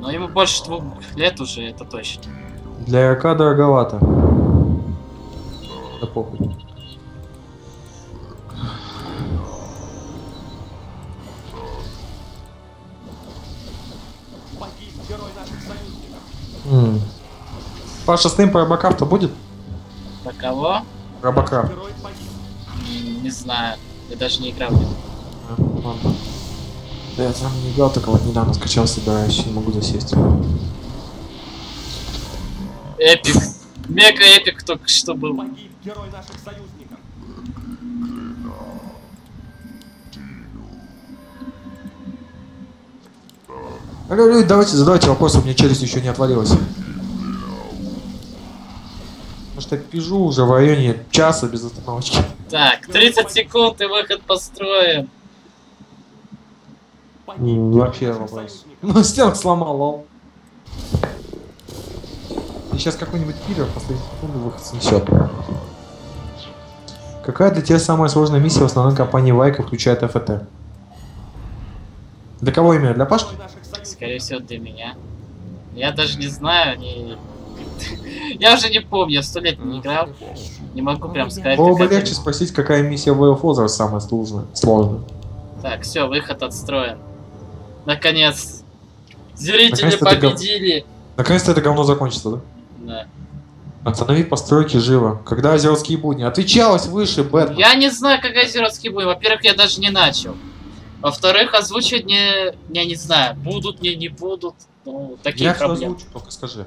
Но ему больше двух лет уже, это точно. Для игрока дороговато. Да похуй. М-м. Паша, стрим по Робокрафту будет? Про кого? Робокрафт. Не знаю. Я даже не играл. Да я сам не играл, только вот недавно скачал, собираюсь, не могу засесть. Эпик. Мега эпик только что был. Герой наших союзников. Алло, люди, давайте задавайте вопросы, у меня челюсть еще не отвалилась. Потому что я пижу уже в районе часа без остановочки. Так, тридцать секунд и выход построим. Вообще вопрос. Ну, стенку сломал, лол. И сейчас какой-нибудь пилер после секунды выход снесет. Какая для тебя самая сложная миссия в основной компании Вайка, включая ТФТ? Для кого именно? Для Пашки? Скорее всего, для меня. Я даже не знаю, они... Я уже не помню, я сто лет не играл. Не могу прям сказать. Было бы легче спросить, какая миссия в Way of Warcraft самая сложная. Так, все, выход отстроен. Наконец. Зрители победили. Наконец-то это говно закончится, да? Да. Останови постройки живо. Когда азиатские будни? Отвечалось выше, Бэтмен. Я не знаю, когда азиатские будни. Во-первых, я даже не начал. Во-вторых, озвучивать не... Я не знаю, будут, не, не будут. Ну, такие проблемы. Я озвучу, только скажи.